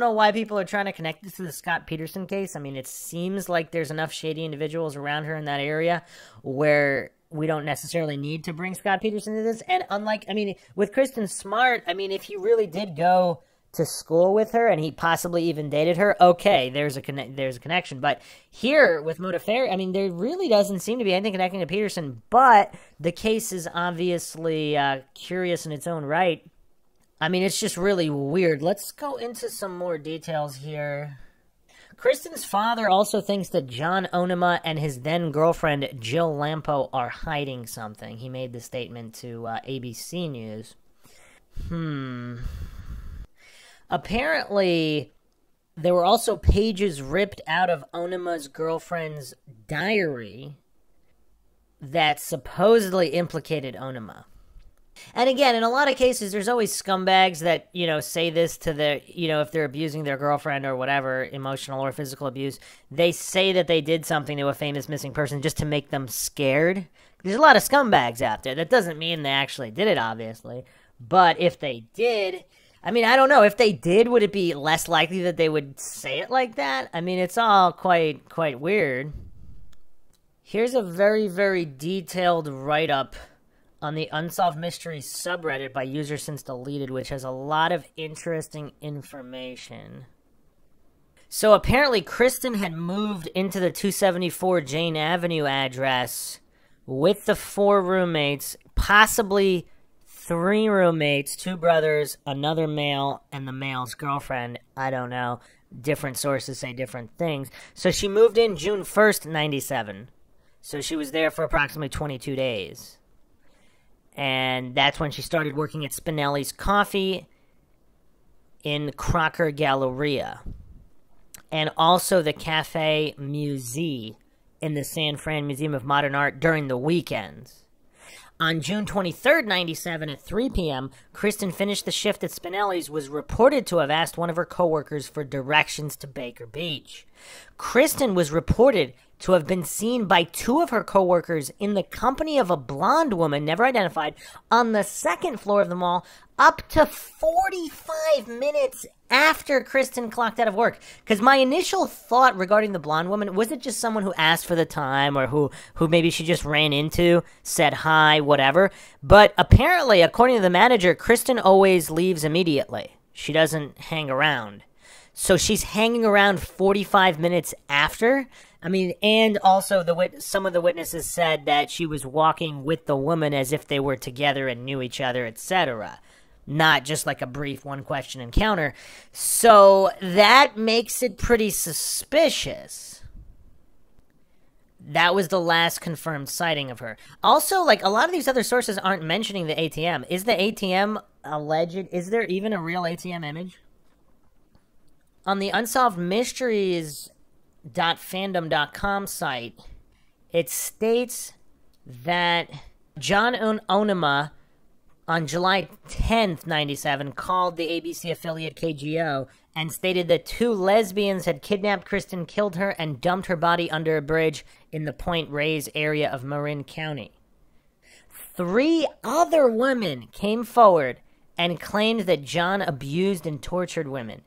know why people are trying to connect this to the Scott Peterson case. I mean, it seems like there's enough shady individuals around her in that area where we don't necessarily need to bring Scott Peterson to this. And unlike, I mean, with Kristen Smart, I mean, if he really did go to school with her and he possibly even dated her, okay, there's a connection. But here with Modafferi, I mean, there really doesn't seem to be anything connecting to Peterson, but the case is obviously curious in its own right. I mean, it's just really weird. Let's go into some more details here. Kristen's father also thinks that John Onuma and his then-girlfriend Jill Lampo are hiding something. He made the statement to ABC News. Apparently, there were also pages ripped out of Onuma's girlfriend's diary that supposedly implicated Onuma. And again, in a lot of cases, there's always scumbags that, you know, say this to their, you know, if they're abusing their girlfriend or whatever, emotional or physical abuse, they say that they did something to a famous missing person just to make them scared. There's a lot of scumbags out there. That doesn't mean they actually did it, obviously. But if they did, I mean, I don't know. If they did, would it be less likely that they would say it like that? I mean, it's all quite weird. Here's a very, very detailed write-up on the Unsolved Mysteries subreddit by user since deleted, which has a lot of interesting information. So apparently, Kristen had moved into the 274 Jane Avenue address with the four roommates, possibly 3 roommates, 2 brothers, another male, and the male's girlfriend. I don't know. Different sources say different things. So she moved in June 1st, 97. So she was there for approximately 22 days. And that's when she started working at Spinelli's Coffee in Crocker Galleria. And also the Cafe Musée in the San Fran Museum of Modern Art during the weekends. On June 23rd, 97 at 3 p.m., Kristen finished the shift at Spinelli's, was reported to have asked one of her coworkers for directions to Baker Beach. Kristen was reported to have been seen by 2 of her coworkers in the company of a blonde woman, never identified, on the 2nd floor of the mall up to 45 minutes after Kristen clocked out of work. Because my initial thought regarding the blonde woman, was it just someone who asked for the time or who maybe she just ran into, said hi, whatever. But apparently, according to the manager, Kristen always leaves immediately. She doesn't hang around. So she's hanging around 45 minutes after? I mean, and also some of the witnesses said that she was walking with the woman as if they were together and knew each other, etc. Not just like a brief one-question encounter. So that makes it pretty suspicious. That was the last confirmed sighting of her. Also, like, a lot of these other sources aren't mentioning the ATM. Is the ATM alleged? Is there even a real ATM image? On the unsolvedmysteries.fandom.com site, it states that John Onuma, on July 10th, 97, called the ABC affiliate KGO and stated that 2 lesbians had kidnapped Kristen, killed her, and dumped her body under a bridge in the Point Reyes area of Marin County. 3 other women came forward and claimed that John abused and tortured women.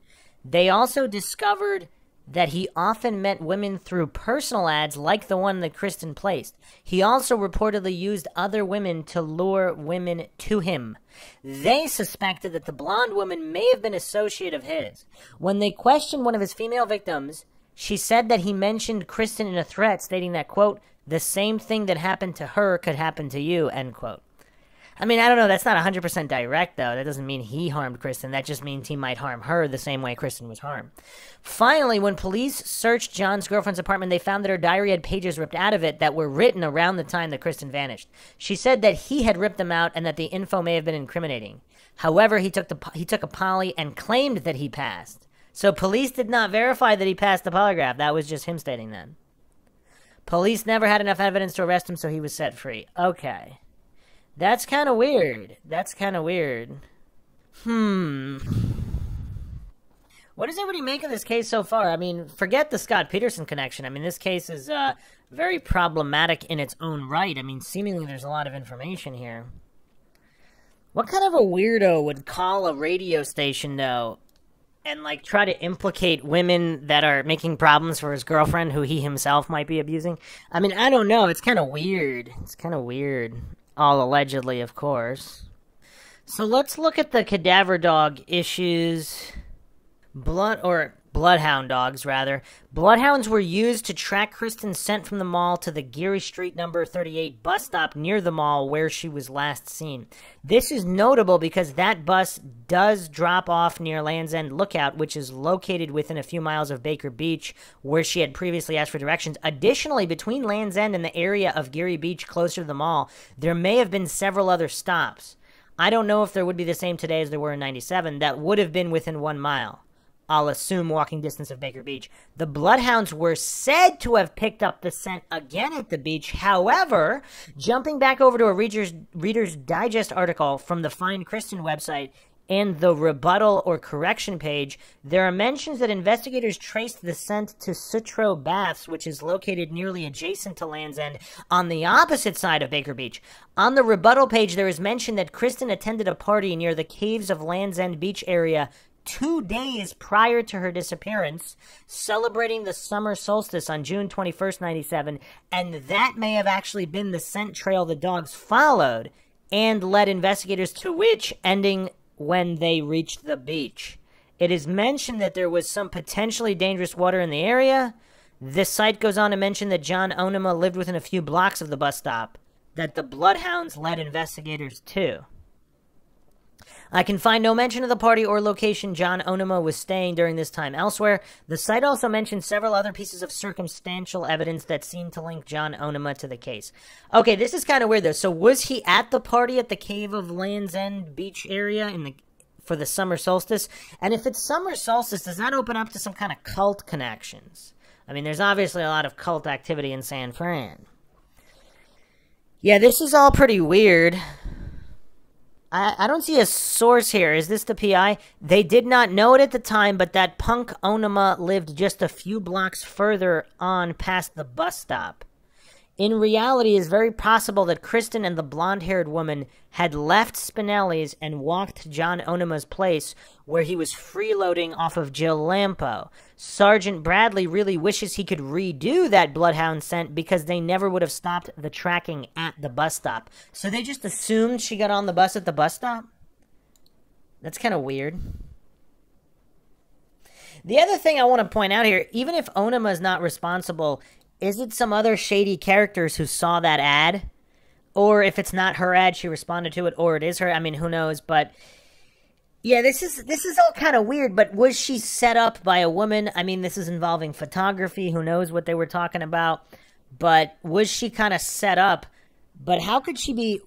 They also discovered that he often met women through personal ads like the one that Kristen placed. He also reportedly used other women to lure women to him. They suspected that the blonde woman may have been an associate of his. When they questioned one of his female victims, she said that he mentioned Kristen in a threat, stating that, quote, the same thing that happened to her could happen to you, end quote. I mean, I don't know, that's not 100% direct, though. That doesn't mean he harmed Kristen. That just means he might harm her the same way Kristen was harmed. Finally, when police searched John's girlfriend's apartment, they found that her diary had pages ripped out of it that were written around the time that Kristen vanished. She said that he had ripped them out and that the info may have been incriminating. However, he took a poly and claimed that he passed. So police did not verify that he passed the polygraph. That was just him stating that. Police never had enough evidence to arrest him, so he was set free. Okay. That's kind of weird. That's kind of weird. What does everybody make of this case so far? I mean, forget the Scott Peterson connection. I mean, this case is very problematic in its own right. I mean, seemingly there's a lot of information here. What kind of a weirdo would call a radio station, though, and, like, try to implicate women that are making problems for his girlfriend who he himself might be abusing? I mean, I don't know. It's kind of weird. It's kind of weird. All allegedly, of course. So let's look at the cadaver dog issues. Bloodhound dogs, rather. Bloodhounds were used to track Kristen's scent from the mall to the Geary Street number 38 bus stop near the mall where she was last seen. This is notable because that bus does drop off near Land's End Lookout, which is located within a few miles of Baker Beach, where she had previously asked for directions. Additionally, between Land's End and the area of Geary Beach closer to the mall, there may have been several other stops. I don't know if there would be the same today as there were in 97 that would have been within 1 mile. I'll assume walking distance of Baker Beach. The bloodhounds were said to have picked up the scent again at the beach. However, jumping back over to a Reader's Digest article from the Find Kristen website and the rebuttal or correction page, there are mentions that investigators traced the scent to Sutro Baths, which is located nearly adjacent to Land's End on the opposite side of Baker Beach. On the rebuttal page, there is mention that Kristen attended a party near the caves of Land's End Beach area 2 days prior to her disappearance, celebrating the summer solstice on June 21st, 97, and that may have actually been the scent trail the dogs followed and led investigators to which ending when they reached the beach. It is mentioned that there was some potentially dangerous water in the area. This site goes on to mention that John Onuma lived within a few blocks of the bus stop that the bloodhounds led investigators to. I can find no mention of the party or location John Onuma was staying during this time elsewhere. The site also mentions several other pieces of circumstantial evidence that seem to link John Onuma to the case. Okay, this is kind of weird, though. So was he at the party at the Cave of Land's End Beach area for the summer solstice? And if it's summer solstice, does that open up to some kind of cult connections? I mean, there's obviously a lot of cult activity in San Fran. Yeah, this is all pretty weird. I don't see a source here. Is this the PI? They did not know it at the time, but that punk Onuma lived just a few blocks further on past the bus stop. In reality, it is very possible that Kristen and the blonde-haired woman had left Spinelli's and walked to John Onuma's place where he was freeloading off of Jill Lampo. Sergeant Bradley really wishes he could redo that bloodhound scent because they never would have stopped the tracking at the bus stop. So they just assumed she got on the bus at the bus stop? That's kind of weird. The other thing I want to point out here, even if Onuma is not responsible, is it some other shady characters who saw that ad? Or if it's not her ad, she responded to it, or it is her. I mean, who knows? But yeah, this is all kind of weird, but was she set up by a woman? I mean, this is involving photography. Who knows what they were talking about? But was she kind of set up? But how could she be?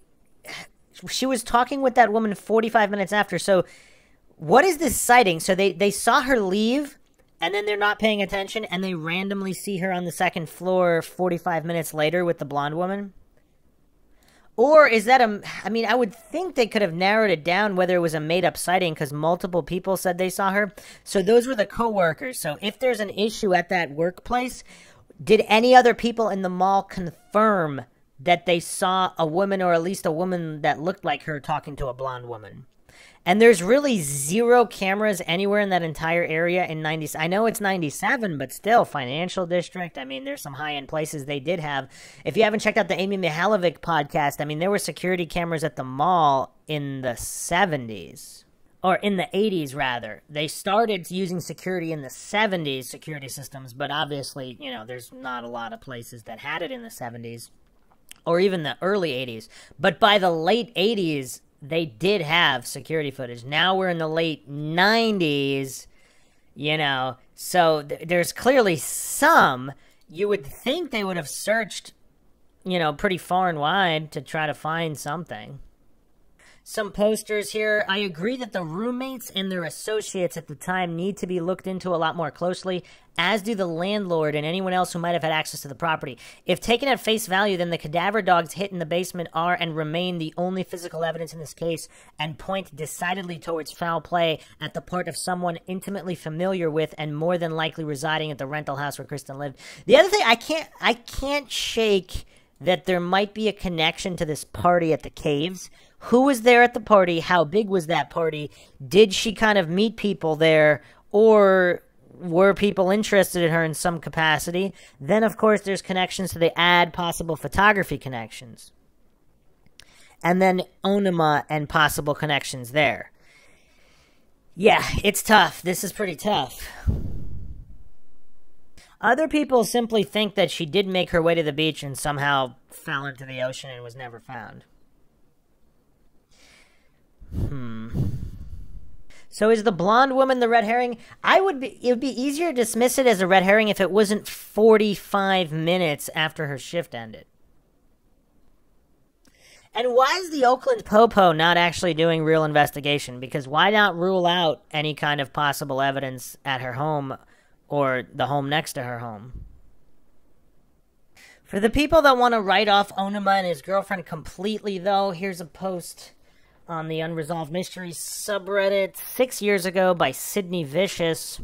She was talking with that woman 45 minutes after. So what is this sighting? So they saw her leave, and then they're not paying attention, and they randomly see her on the second floor 45 minutes later with the blonde woman? Or is that a... I mean, I would think they could have narrowed it down whether it was a made-up sighting because multiple people said they saw her. So those were the co-workers. So if there's an issue at that workplace, did any other people in the mall confirm that they saw a woman, or at least a woman that looked like her, talking to a blonde woman? And there's really zero cameras anywhere in that entire area in 90s. I know it's 97, but still, Financial District. I mean, there's some high-end places they did have. If you haven't checked out the Amy Mihalovic podcast, I mean, there were security cameras at the mall in the 70s. Or in the 80s, rather. They started using security in the 70s, security systems, but obviously, you know, there's not a lot of places that had it in the 70s. Or even the early 80s. But by the late 80s, they did have security footage. Now we're in the late 90s, you know, so there's clearly some. You would think they would have searched, you know, pretty far and wide to try to find something. Some posters here. I agree that the roommates and their associates at the time need to be looked into a lot more closely, as do the landlord and anyone else who might have had access to the property. If taken at face value, then the cadaver dogs hit in the basement are and remain the only physical evidence in this case and point decidedly towards foul play at the part of someone intimately familiar with and more than likely residing at the rental house where Kristen lived. The other thing, I can't shake that there might be a connection to this party at the caves. Who was there at the party? How big was that party? Did she kind of meet people there? Or were people interested in her in some capacity? Then, of course, there's connections to the ad, possible photography connections. And then Onuma and possible connections there. Yeah, it's tough. This is pretty tough. Other people simply think that she did make her way to the beach and somehow fell into the ocean and was never found. So is the blonde woman the red herring? It would be easier to dismiss it as a red herring if it wasn't 45 minutes after her shift ended. And why is the Oakland Popo not actually doing real investigation? Because why not rule out any kind of possible evidence at her home or the home next to her home? For the people that want to write off Onuma and his girlfriend completely, though, here's a post on the Unsolved Mysteries subreddit 6 years ago by Sidney Vicious,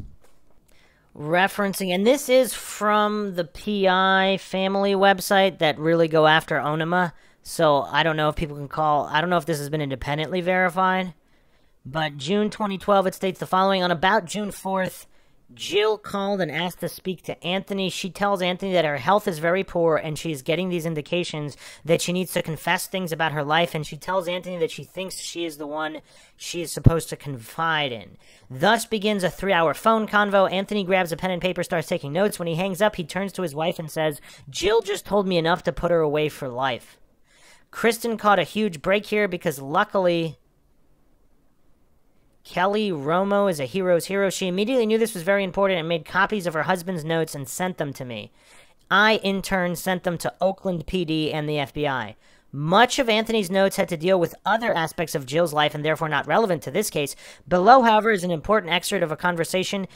referencing, and this is from the PI family website that really go after Onuma, so I don't know if people can call, I don't know if this has been independently verified, but June 2012, it states the following. On about June 4th, Jill called and asked to speak to Anthony. She tells Anthony that her health is very poor and she is getting these indications that she needs to confess things about her life, and she tells Anthony that she thinks she is the one she is supposed to confide in. Thus begins a 3-hour phone convo. Anthony grabs a pen and paper, starts taking notes. When he hangs up, he turns to his wife and says, "Jill just told me enough to put her away for life." Kristen caught a huge break here because luckily Kelly Romo is a hero's hero. She immediately knew this was very important and made copies of her husband's notes and sent them to me. I, in turn, sent them to Oakland PD and the FBI. Much of Anthony's notes had to deal with other aspects of Jill's life and therefore not relevant to this case. Below, however, is an important excerpt of a conversation.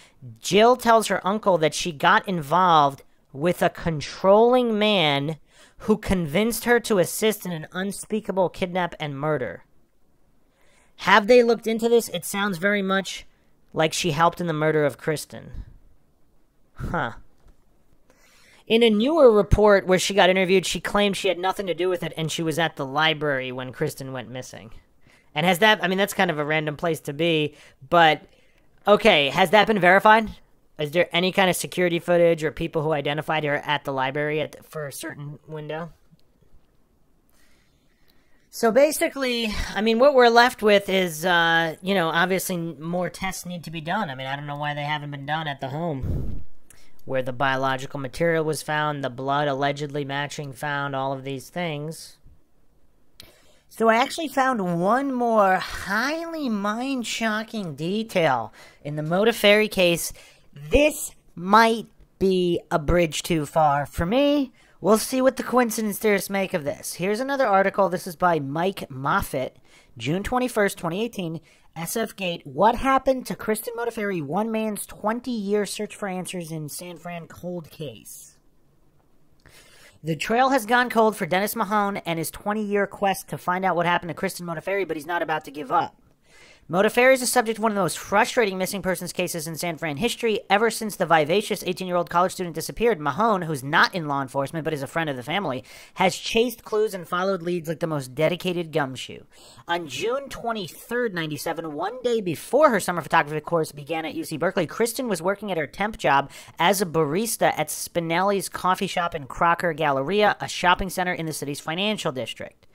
Jill tells her uncle that she got involved with a controlling man who convinced her to assist in an unspeakable kidnap and murder. Have they looked into this? It sounds very much like she helped in the murder of Kristen. Huh. In a newer report where she got interviewed, she claimed she had nothing to do with it and she was at the library when Kristen went missing. And has that, I mean, that's kind of a random place to be, but okay, has that been verified? Is there any kind of security footage or people who identified her at the library for a certain window? So basically, I mean, what we're left with is, you know, obviously more tests need to be done. I mean, I don't know why they haven't been done at the home where the biological material was found, the blood allegedly matching found, all of these things. So I actually found one more highly mind-shocking detail in the Modafferi case. This might be a bridge too far for me. We'll see what the coincidence theorists make of this. Here's another article. This is by Mike Moffitt, June 21st, 2018, SF Gate. What happened to Kristen Modafferi, one man's 20-year search for answers in San Fran cold case? The trail has gone cold for Dennis Mahone and his 20-year quest to find out what happened to Kristen Modafferi, but he's not about to give up. Modafferi is the subject of one of the most frustrating missing persons cases in San Fran history ever since the vivacious 18-year-old college student disappeared. Mahone, who's not in law enforcement but is a friend of the family, has chased clues and followed leads like the most dedicated gumshoe. On June 23rd, 97, one day before her summer photography course began at UC Berkeley, Kristen was working at her temp job as a barista at Spinelli's Coffee Shop in Crocker Galleria, a shopping center in the city's financial district.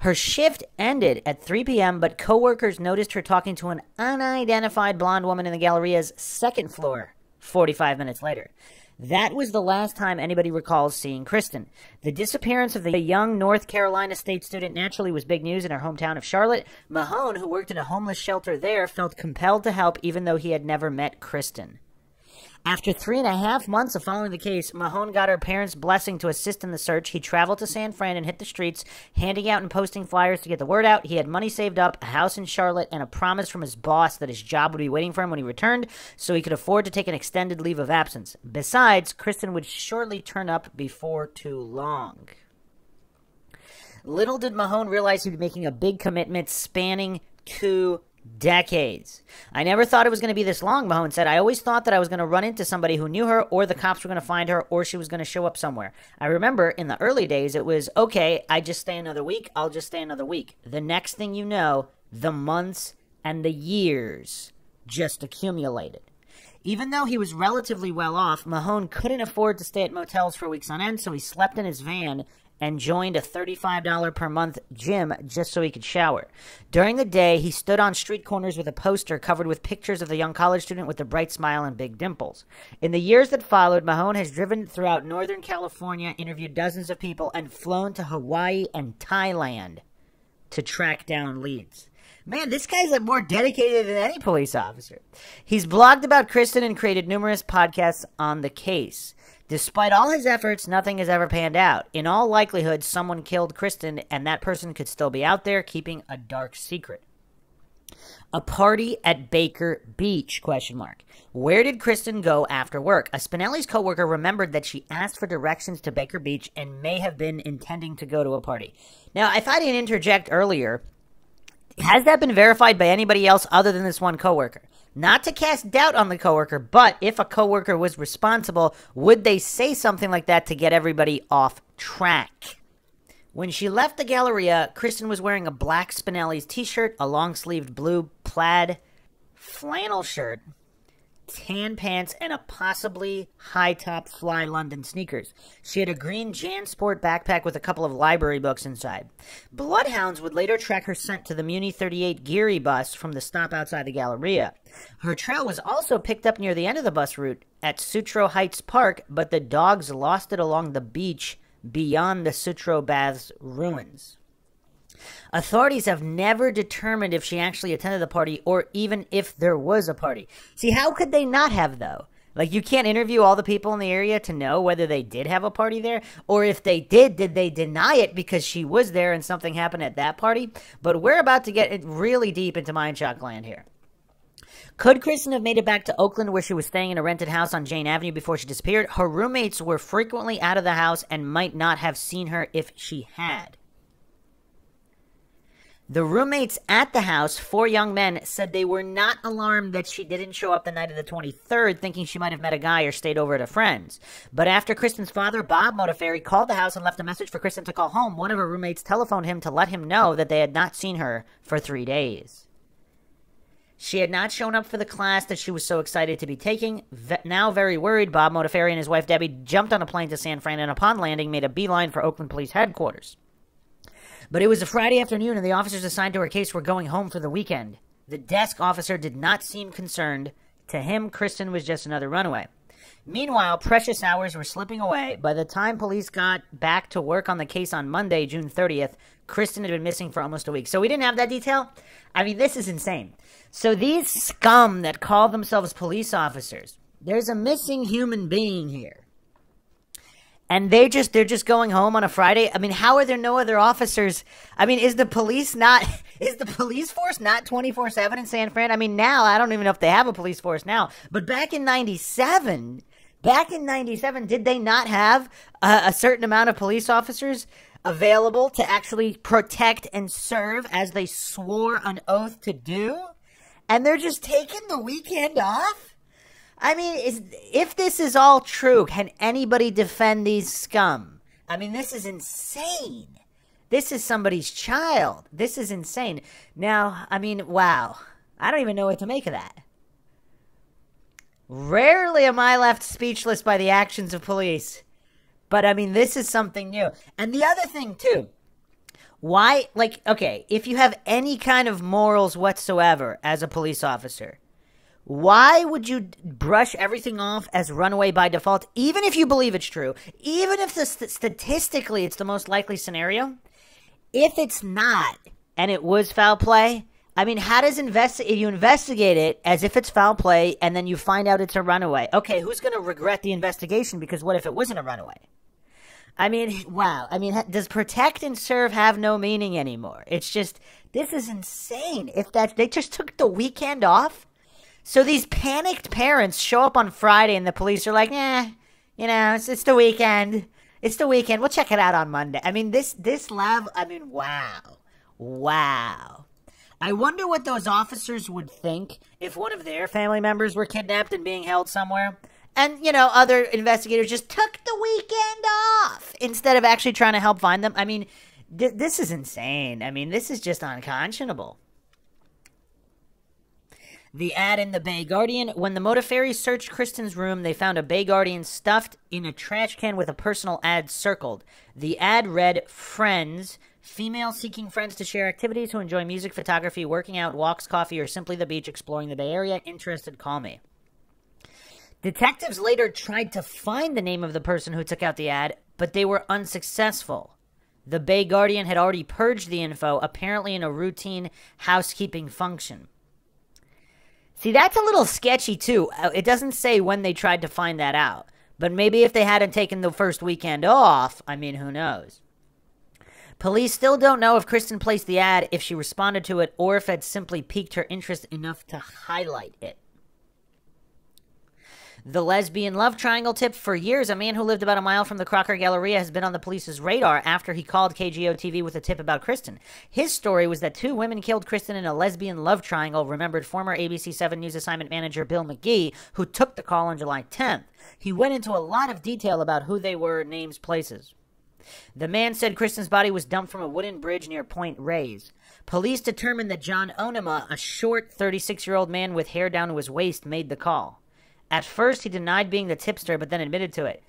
Her shift ended at 3 p.m., but coworkers noticed her talking to an unidentified blonde woman in the Galleria's second floor 45 minutes later. That was the last time anybody recalls seeing Kristen. The disappearance of the young North Carolina State student naturally was big news in her hometown of Charlotte. Mahone, who worked in a homeless shelter there, felt compelled to help even though he had never met Kristen. After 3.5 months of following the case, Mahone got her parents' blessing to assist in the search. He traveled to San Fran and hit the streets, handing out and posting flyers to get the word out. He had money saved up, a house in Charlotte, and a promise from his boss that his job would be waiting for him when he returned, so he could afford to take an extended leave of absence. Besides, Kristen would surely turn up before too long. Little did Mahone realize he'd be making a big commitment spanning 2 decades. I never thought it was going to be this long, Mahone said. I always thought that I was going to run into somebody who knew her, or the cops were going to find her, or she was going to show up somewhere. I remember in the early days it was, okay, I just stay another week, I'll just stay another week. The next thing you know, the months and the years just accumulated. Even though he was relatively well off, Mahone couldn't afford to stay at motels for weeks on end, so he slept in his van and joined a $35 per month gym just so he could shower. During the day, he stood on street corners with a poster covered with pictures of the young college student with the bright smile and big dimples. In the years that followed, Mahone has driven throughout Northern California, interviewed dozens of people, and flown to Hawaii and Thailand to track down leads. Man, this guy's like more dedicated than any police officer. He's blogged about Kristen and created numerous podcasts on the case. Despite all his efforts, nothing has ever panned out. In all likelihood, someone killed Kristen, and that person could still be out there keeping a dark secret. A party at Baker Beach, question mark. Where did Kristen go after work? A Spinelli's coworker remembered that she asked for directions to Baker Beach and may have been intending to go to a party. Now, if I didn't interject earlier, has that been verified by anybody else other than this one coworker? Not to cast doubt on the coworker, but if a coworker was responsible, would they say something like that to get everybody off track? When she left the Galleria, Kristen was wearing a black Spinelli's t-shirt, a long-sleeved blue plaid flannel shirt, tan pants, and a possibly high-top fly London sneakers. She had a green JanSport backpack with a couple of library books inside. Bloodhounds would later track her scent to the Muni 38 Geary bus from the stop outside the Galleria. Her trail was also picked up near the end of the bus route at Sutro Heights Park, but the dogs lost it along the beach beyond the Sutro Baths ruins. Authorities have never determined if she actually attended the party or even if there was a party. See, how could they not have, though? Like, you can't interview all the people in the area to know whether they did have a party there, or if they did they deny it because she was there and something happened at that party? But we're about to get really deep into Mindshock land here. Could Kristen have made it back to Oakland, where she was staying in a rented house on Jane Avenue before she disappeared? Her roommates were frequently out of the house and might not have seen her if she had. The roommates at the house, 4 young men, said they were not alarmed that she didn't show up the night of the 23rd, thinking she might have met a guy or stayed over at a friend's. But after Kristen's father, Bob Modafferi, called the house and left a message for Kristen to call home, one of her roommates telephoned him to let him know that they had not seen her for 3 days. She had not shown up for the class that she was so excited to be taking. Now very worried, Bob Modafferi and his wife Debbie jumped on a plane to San Fran and upon landing made a beeline for Oakland Police Headquarters. But it was a Friday afternoon, and the officers assigned to her case were going home for the weekend. The desk officer did not seem concerned. To him, Kristen was just another runaway. Meanwhile, precious hours were slipping away. By the time police got back to work on the case on Monday, June 30th, Kristen had been missing for almost a week. So we didn't have that detail? I mean, this is insane. So these scum that call themselves police officers, there's a missing human being here. And they're just going home on a Friday. I mean, how are there no other officers? I mean, is the police force not 24/7 in San Fran? I mean, now I don't even know if they have a police force now. But back in 97, did they not have a certain amount of police officers available to actually protect and serve as they swore an oath to do? and they're just taking the weekend off? I mean, if this is all true, can anybody defend these scum? I mean, this is insane. This is somebody's child. This is insane. Now, I mean, wow. I don't even know what to make of that. Rarely am I left speechless by the actions of police. But, I mean, this is something new. And the other thing, too. Why, like, okay, if you have any kind of morals whatsoever as a police officer, why would you brush everything off as runaway by default, even if you believe it's true? Even if statistically it's the most likely scenario? If it's not, and it was foul play, I mean, how does you investigate it as if it's foul play, and then you find out it's a runaway? Okay, who's going to regret the investigation? Because what if it wasn't a runaway? I mean, wow. I mean, does protect and serve have no meaning anymore? It's just, this is insane. If that they just took the weekend off, so these panicked parents show up on Friday, and the police are like, "Eh, you know, it's the weekend. It's the weekend. We'll check it out on Monday." I mean, this level. I mean, wow, wow. I wonder what those officers would think if one of their family members were kidnapped and being held somewhere, and you know, other investigators just took the weekend off instead of actually trying to help find them. I mean, this is insane. I mean, this is just unconscionable. The ad in the Bay Guardian: when the Modafferi searched Kristen's room, they found a Bay Guardian stuffed in a trash can with a personal ad circled. The ad read, "Friends, female seeking friends to share activities who enjoy music, photography, working out, walks, coffee, or simply the beach, exploring the Bay Area. Interested, call me." Detectives later tried to find the name of the person who took out the ad, but they were unsuccessful. The Bay Guardian had already purged the info, apparently in a routine housekeeping function. See, that's a little sketchy, too. It doesn't say when they tried to find that out. But maybe if they hadn't taken the first weekend off, I mean, who knows? Police still don't know if Kristen placed the ad, if she responded to it, or if it simply piqued her interest enough to highlight it. The lesbian love triangle tip: for years, a man who lived about a mile from the Crocker Galleria has been on the police's radar after he called KGO-TV with a tip about Kristen. His story was that two women killed Kristen in a lesbian love triangle, remembered former ABC7 News assignment manager Bill McGee, who took the call on July 10th. He went into a lot of detail about who they were, names, places. The man said Kristen's body was dumped from a wooden bridge near Point Reyes. Police determined that John Onuma, a short 36-year-old man with hair down to his waist, made the call. At first, he denied being the tipster, but then admitted to it.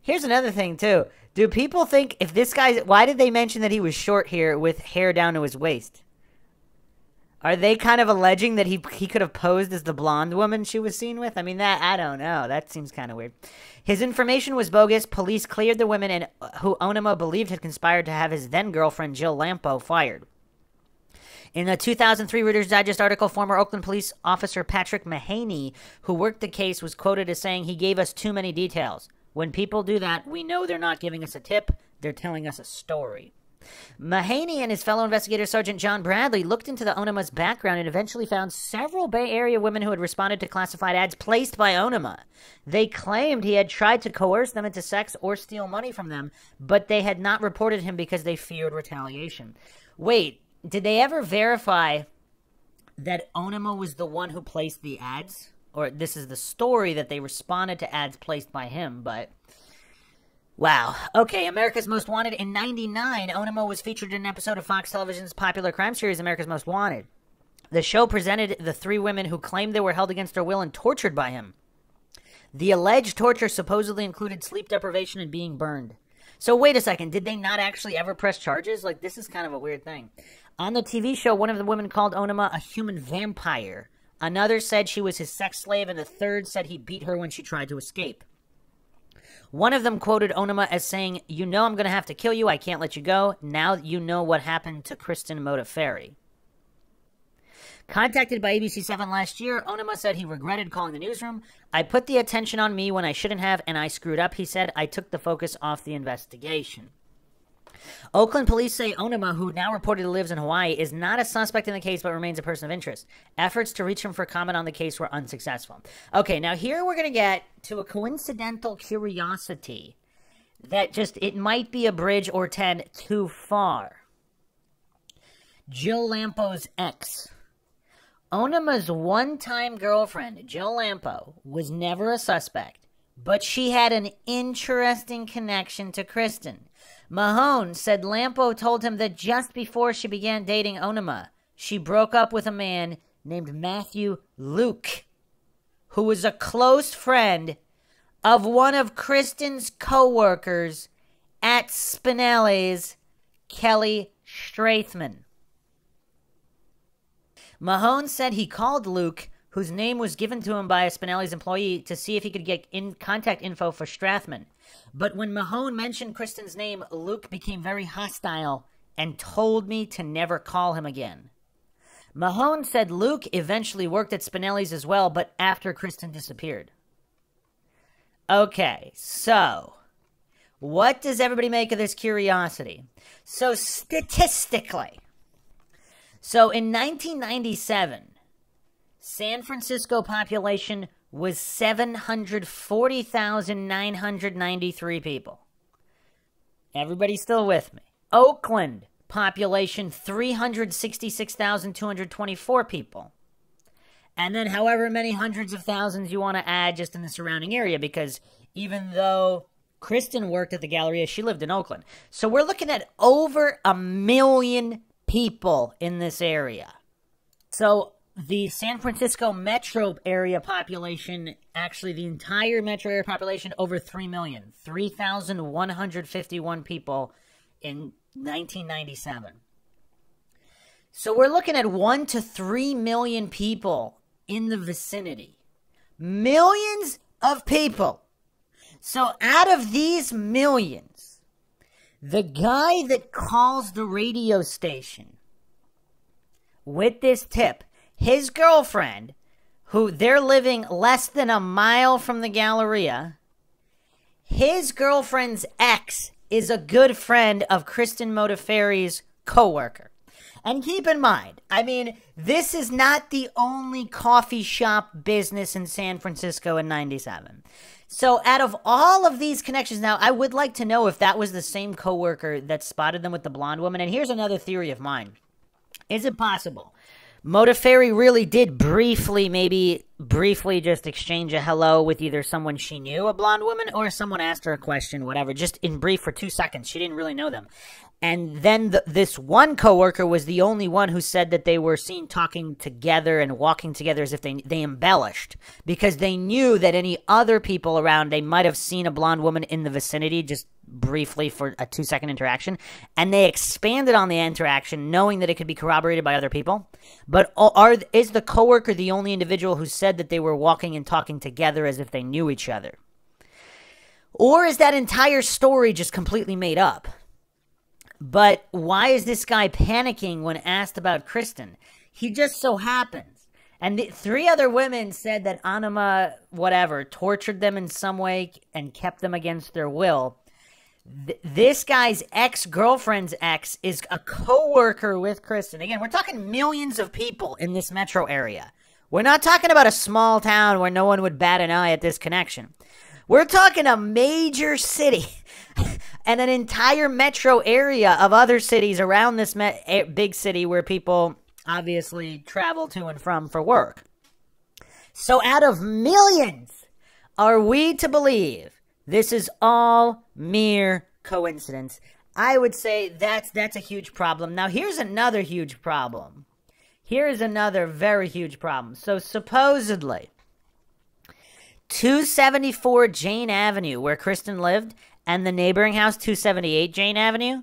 Here's another thing, too. Do people think if this guy's... Why did they mention that he was short here with hair down to his waist? Are they kind of alleging that he could have posed as the blonde woman she was seen with? I mean, that... I don't know. That seems kind of weird. His information was bogus. Police cleared the women who Onuma believed had conspired to have his then-girlfriend, Jill Lampo, fired. In a 2003 Reader's Digest article, former Oakland police officer Patrick Mahaney, who worked the case, was quoted as saying, "He gave us too many details. When people do that, we know they're not giving us a tip. They're telling us a story." Mahaney and his fellow investigator Sergeant John Bradley looked into the Onuma's background and eventually found several Bay Area women who had responded to classified ads placed by Onuma. They claimed he had tried to coerce them into sex or steal money from them, but they had not reported him because they feared retaliation. Wait. Did they ever verify that Onuma was the one who placed the ads? Or this is the story that they responded to ads placed by him, but... Wow. Okay, America's Most Wanted. In 1999, Onuma was featured in an episode of Fox Television's popular crime series, America's Most Wanted. The show presented the three women who claimed they were held against their will and tortured by him. The alleged torture supposedly included sleep deprivation and being burned. So wait a second, did they not actually ever press charges? Like, this is kind of a weird thing. On the TV show, one of the women called Onuma a human vampire. Another said she was his sex slave, and the third said he beat her when she tried to escape. One of them quoted Onuma as saying, "You know I'm going to have to kill you. I can't let you go. Now you know what happened to Kristen Modafferi." Contacted by ABC7 last year, Onuma said he regretted calling the newsroom. "I put the attention on me when I shouldn't have, and I screwed up," he said. "I took the focus off the investigation." Oakland police say Onuma, who now reportedly lives in Hawaii, is not a suspect in the case but remains a person of interest. Efforts to reach him for comment on the case were unsuccessful. Okay, now here we're going to get to a coincidental curiosity that just, it might be a bridge or 10 too far. Jill Lampo's ex. Onuma's one-time girlfriend, Jill Lampo, was never a suspect, but she had an interesting connection to Kristen. Mahone said Lampo told him that just before she began dating Onuma, she broke up with a man named Matthew Luke, who was a close friend of one of Kristen's co-workers at Spinelli's, Kelly Strathman. Mahone said he called Luke, whose name was given to him by a Spinelli's employee, to see if he could get in contact info for Strathman. But when Mahone mentioned Kristen's name, Luke became very hostile and told me to never call him again. Mahone said Luke eventually worked at Spinelli's as well, but after Kristen disappeared. Okay, so what does everybody make of this curiosity? So statistically, so in 1997, San Francisco population was 740,993 people. Everybody still with me? Oakland population 366,224 people. And then however many hundreds of thousands you want to add just in the surrounding area, because even though Kristen worked at the Galleria, she lived in Oakland. So we're looking at over 1 million people in this area. So the San Francisco metro area population, actually the entire metro area population, over 3 million. 3,151 people in 1997. So we're looking at 1 to 3 million people in the vicinity. Millions of people. So out of these millions, the guy that calls the radio station with this tip, his girlfriend, who they're living less than a mile from the Galleria, his girlfriend's ex is a good friend of Kristen Modafferi's co-worker. And keep in mind, I mean, this is not the only coffee shop business in San Francisco in 97. So out of all of these connections, now I would like to know if that was the same co-worker that spotted them with the blonde woman. And here's another theory of mine. Is it possible Modafferi really did briefly, maybe briefly just exchange a hello with either someone she knew, a blonde woman, or someone asked her a question, whatever, just in brief for 2 seconds. She didn't really know them. And then this one coworker was the only one who said that they were seen talking together and walking together as if they embellished, because they knew that any other people around, they might have seen a blonde woman in the vicinity just briefly for a 2-second interaction, and they expanded on the interaction knowing that it could be corroborated by other people. But is the coworker the only individual who said that they were walking and talking together as if they knew each other? Or is that entire story just completely made up? But why is this guy panicking when asked about Kristen? He just so happens. And the three other women said that Onuma, whatever, tortured them in some way and kept them against their will. This guy's ex-girlfriend's ex is a co-worker with Kristen. Again, we're talking millions of people in this metro area. We're not talking about a small town where no one would bat an eye at this connection. We're talking a major city and an entire metro area of other cities around this big city where people obviously travel to and from for work. So out of millions, are we to believe this is all mere coincidence? I would say that's a huge problem. Now, here's another huge problem. Here's another very huge problem. So supposedly, 274 Jane Avenue, where Kristen lived, and the neighboring house, 278 Jane Avenue,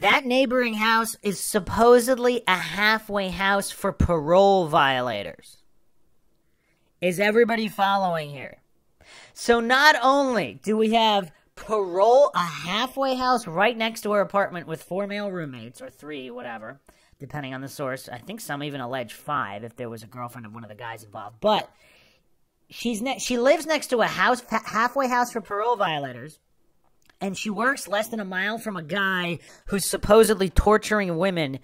that neighboring house is supposedly a halfway house for parole violators. Is everybody following here? So not only do we have parole, a halfway house right next to her apartment with 4 male roommates, or 3, whatever, depending on the source. I think some even allege 5 if there was a girlfriend of one of the guys involved. But she lives next to a house, halfway house for parole violators, and she works less than a mile from a guy who's supposedly torturing women,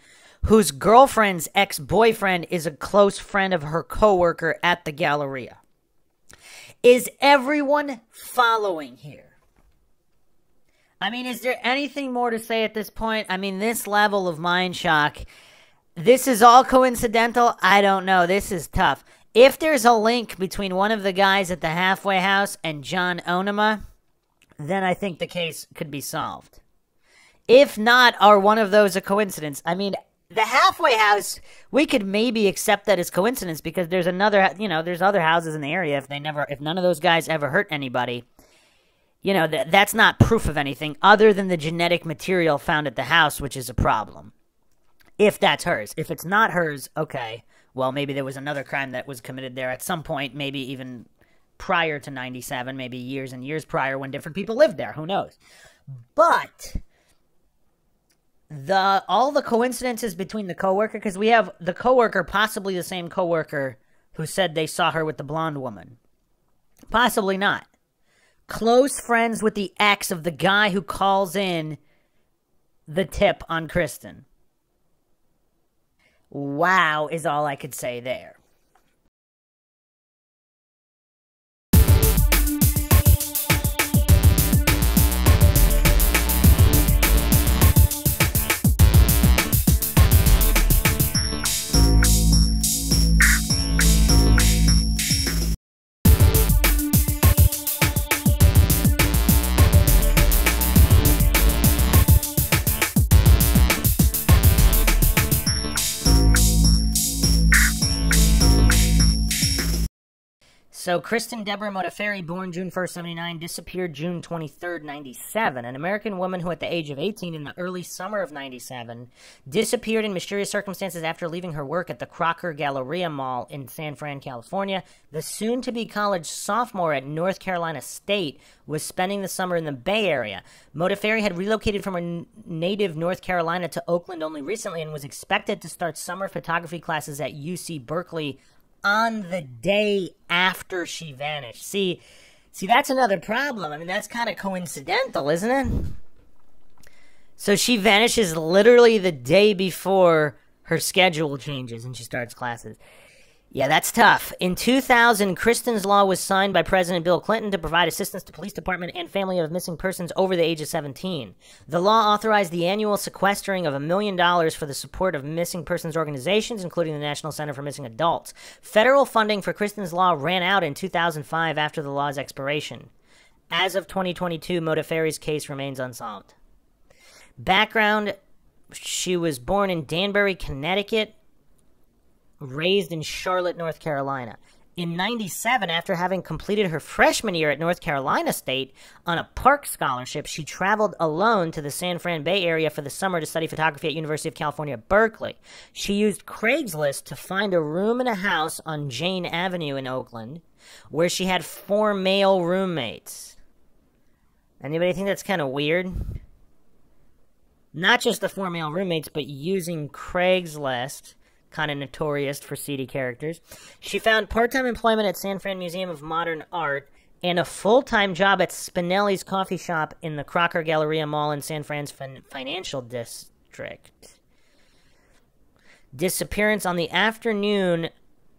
whose girlfriend's ex-boyfriend is a close friend of her coworker at the Galleria. Is everyone following here? I mean, is there anything more to say at this point? I mean, this level of mind shock, This is all coincidental? I don't know. This is tough. If there's a link between one of the guys at the halfway house and John Onuma, then I think the case could be solved. If not, are one of those a coincidence? I mean, the halfway house, we could maybe accept that as coincidence because there's another, you know, there's other houses in the area. If they never, if none of those guys ever hurt anybody, you know, that's not proof of anything other than the genetic material found at the house, which is a problem. If that's hers. If it's not hers, okay. Well, maybe there was another crime that was committed there at some point, maybe even prior to 97, maybe years and years prior when different people lived there. Who knows? But all the coincidences between the coworker, because we have the coworker, possibly the same coworker who said they saw her with the blonde woman. Possibly not. Close friends with the ex of the guy who calls in the tip on Kristen. Wow is all I could say there. So, Kristen Deborah Modafferi, born June 1st, 79, disappeared June 23rd, 97. An American woman who, at the age of 18 in the early summer of 97, disappeared in mysterious circumstances after leaving her work at the Crocker Galleria Mall in San Fran, California. The soon-to-be college sophomore at North Carolina State was spending the summer in the Bay Area. Modafferi had relocated from her native North Carolina to Oakland only recently and was expected to start summer photography classes at UC Berkeley on the day after she vanished. See, that's another problem. I mean, that's kind of coincidental, isn't it? So she vanishes literally the day before her schedule changes and she starts classes. Yeah, that's tough. In 2000, Kristen's Law was signed by President Bill Clinton to provide assistance to police department and family of missing persons over the age of 17. The law authorized the annual sequestering of $1 million for the support of missing persons organizations, including the National Center for Missing Adults. Federal funding for Kristen's Law ran out in 2005 after the law's expiration. As of 2022, Modafferi's case remains unsolved. Background, she was born in Danbury, Connecticut, raised in Charlotte, North Carolina. In 97, after having completed her freshman year at North Carolina State on a Park Scholarship, she traveled alone to the San Fran Bay Area for the summer to study photography at University of California, Berkeley. She used Craigslist to find a room in a house on Jane Avenue in Oakland, where she had 4 male roommates. Anybody think that's kind of weird? Not just the 4 male roommates, but using Craigslist, kind of notorious for seedy characters. She found part-time employment at San Fran Museum of Modern Art and a full-time job at Spinelli's Coffee Shop in the Crocker Galleria Mall in San Fran's financial district. Disappearance on the afternoon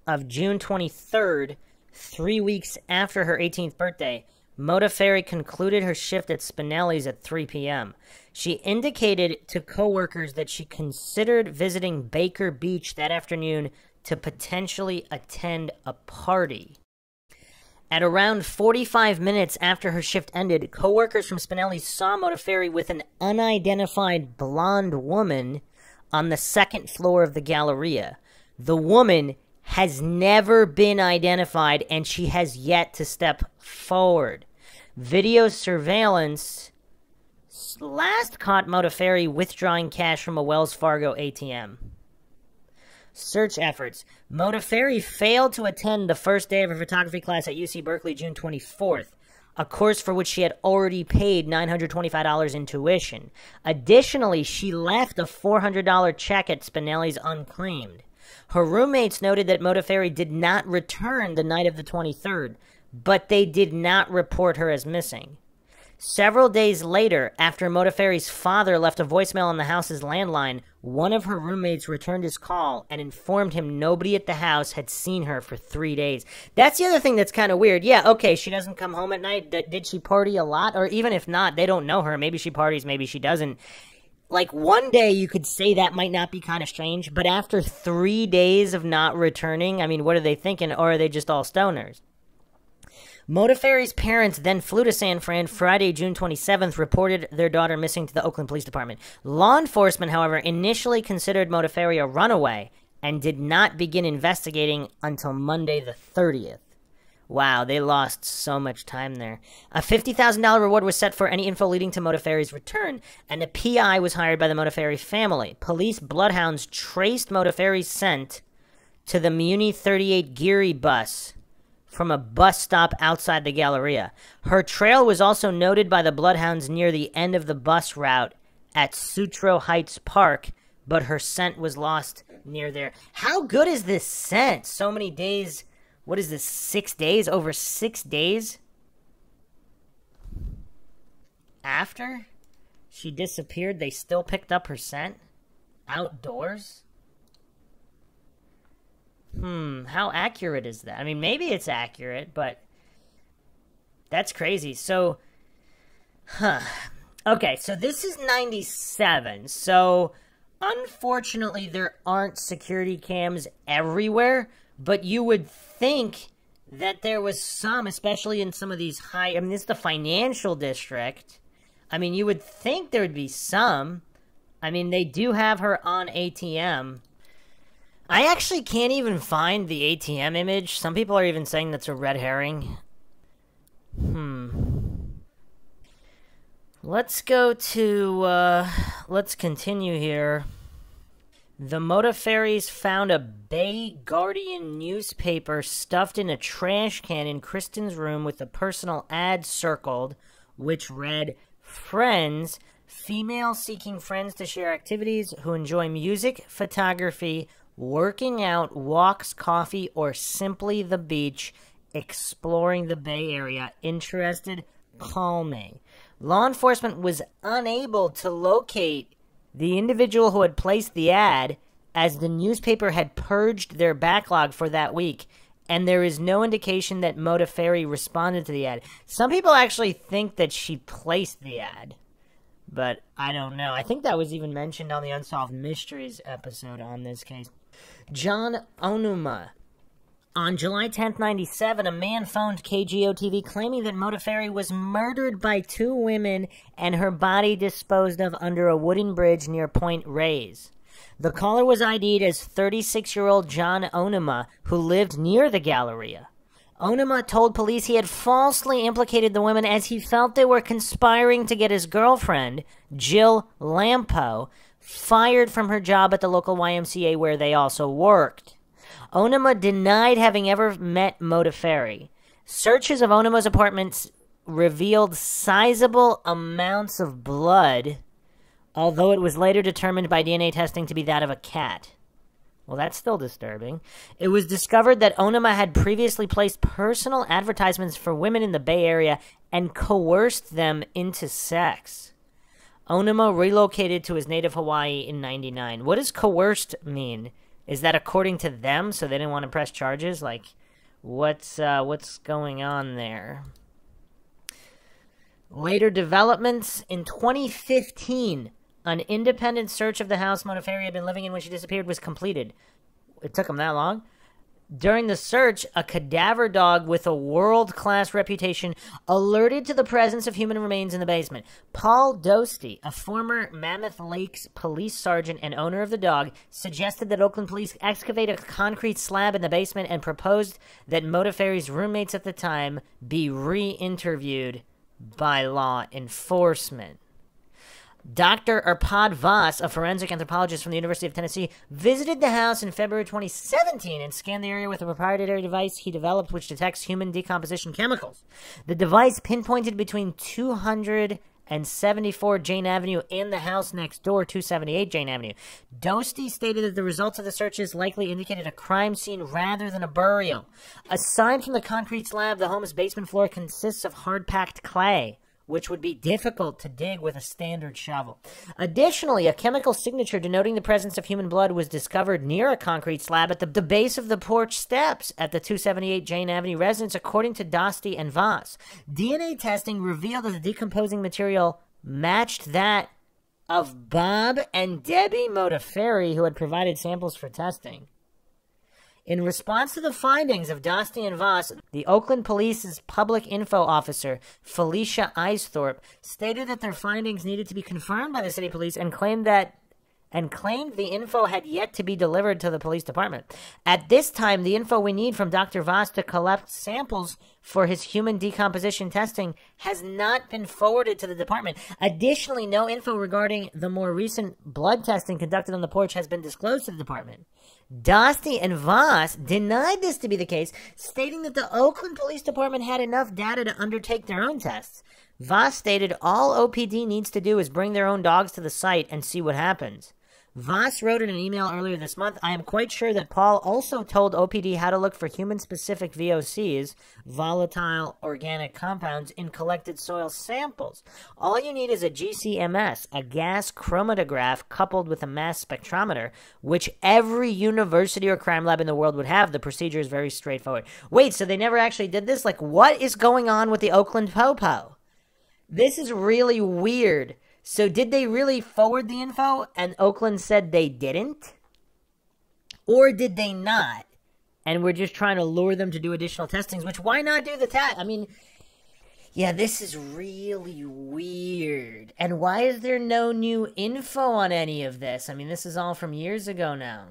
of June 23rd, 3 weeks after her 18th birthday, Modafferi concluded her shift at Spinelli's at 3 p.m. She indicated to coworkers that she considered visiting Baker Beach that afternoon to potentially attend a party. At around 45 minutes after her shift ended, coworkers from Spinelli's saw Modafferi with an unidentified blonde woman on the second floor of the Galleria. The woman has never been identified, and she has yet to step forward. Video surveillance last caught Modafferi withdrawing cash from a Wells Fargo ATM. Search efforts. Modafferi failed to attend the first day of her photography class at UC Berkeley, June 24th, a course for which she had already paid $925 in tuition. Additionally, she left a $400 check at Spinelli's unclaimed. Her roommates noted that Modafferi did not return the night of the 23rd, but they did not report her as missing. Several days later, after Modafferi's father left a voicemail on the house's landline, one of her roommates returned his call and informed him nobody at the house had seen her for 3 days. That's the other thing that's kind of weird. Yeah, okay, she doesn't come home at night. Did she party a lot? Or even if not, they don't know her. Maybe she parties, maybe she doesn't. like, one day you could say that might not be kind of strange, but after 3 days of not returning, I mean, what are they thinking? Or are they just all stoners? Modafferi's parents then flew to San Fran Friday, June 27th, reported their daughter missing to the Oakland Police Department. Law enforcement, however, initially considered Modafferi a runaway and did not begin investigating until Monday the 30th. Wow, they lost so much time there. A $50,000 reward was set for any info leading to Modafferi's return, and a PI was hired by the Modafferi family. Police bloodhounds traced Modafferi's scent to the Muni 38 Geary bus from a bus stop outside the Galleria. Her trail was also noted by the bloodhounds near the end of the bus route at Sutro Heights Park, but her scent was lost near there. How good is this scent? So many days. What is this, 6 days? Over 6 days after she disappeared, they still picked up her scent? Outdoors? How accurate is that? I mean, maybe it's accurate, but that's crazy. So, okay, so this is 97. So, unfortunately, there aren't security cams everywhere, but you would think that there was some, especially in some of these high... I mean, this is the financial district. I mean, you would think there would be some. I mean, they do have her on ATM. I actually can't even find the ATM image. Some people are even saying that's a red herring. Let's go to, let's continue here. The Modafferi's found a Bay Guardian newspaper stuffed in a trash can in Kristen's room with a personal ad circled, which read, "Friends, female seeking friends to share activities who enjoy music, photography, working out, walks, coffee, or simply the beach, exploring the Bay Area, interested, calming." Law enforcement was unable to locate the individual who had placed the ad, as the newspaper had purged their backlog for that week, and there is no indication that Modafferi responded to the ad. Some people actually think that she placed the ad, but I don't know. I think that was even mentioned on the Unsolved Mysteries episode on this case. John Onuma. On July 10th, 97, a man phoned KGO-TV claiming that Modafferi was murdered by two women and her body disposed of under a wooden bridge near Point Reyes. The caller was ID'd as 36-year-old John Onuma, who lived near the Galleria. Onuma told police he had falsely implicated the women as he felt they were conspiring to get his girlfriend, Jill Lampo, fired from her job at the local YMCA where they also worked. Onuma denied having ever met Modafferi. Searches of Onuma's apartments revealed sizable amounts of blood, although it was later determined by DNA testing to be that of a cat. Well, that's still disturbing. It was discovered that Onuma had previously placed personal advertisements for women in the Bay Area and coerced them into sex. Onuma relocated to his native Hawaii in 99. What does coerced mean? Is that according to them, so they didn't want to press charges? Like, what's going on there? Later developments. In 2015, an independent search of the house Modafferi had been living in when she disappeared was completed. It took them that long? During the search, a cadaver dog with a world-class reputation alerted to the presence of human remains in the basement. Paul Dostey, a former Mammoth Lakes police sergeant and owner of the dog, suggested that Oakland police excavate a concrete slab in the basement and proposed that Modafferi's roommates at the time be re-interviewed by law enforcement. Dr. Arpad Voss, a forensic anthropologist from the University of Tennessee, visited the house in February 2017 and scanned the area with a proprietary device he developed which detects human decomposition chemicals. The device pinpointed between 274 Jane Avenue and the house next door, 278 Jane Avenue. Dostey stated that the results of the searches likely indicated a crime scene rather than a burial. Aside from the concrete slab, the home's basement floor consists of hard-packed clay, which would be difficult to dig with a standard shovel. Additionally, a chemical signature denoting the presence of human blood was discovered near a concrete slab at the base of the porch steps at the 278 Jane Avenue residence, according to Dostey and Voss. DNA testing revealed that the decomposing material matched that of Bob and Debbie Modafferi, who had provided samples for testing. In response to the findings of Dostie and Voss, the Oakland Police's public info officer, Felicia Eisthorpe, stated that their findings needed to be confirmed by the city police and claimed the info had yet to be delivered to the police department. At this time, the info we need from Dr. Voss to collect samples for his human decomposition testing has not been forwarded to the department. Additionally, no info regarding the more recent blood testing conducted on the porch has been disclosed to the department. Dostie and Voss denied this to be the case, stating that the Oakland Police Department had enough data to undertake their own tests. Voss stated all OPD needs to do is bring their own dogs to the site and see what happens. Voss wrote in an email earlier this month, "I am quite sure that Paul also told OPD how to look for human-specific VOCs, volatile organic compounds, in collected soil samples. All you need is a GCMS, a gas chromatograph coupled with a mass spectrometer, which every university or crime lab in the world would have. The procedure is very straightforward." Wait, so they never actually did this? Like, what is going on with the Oakland Popo? This is really weird. So did they really forward the info and Oakland said they didn't? Or did they not? And we're just trying to lure them to do additional testings, which why not do the test? I mean, yeah, this is really weird. And why is there no new info on any of this? I mean, this is all from years ago now.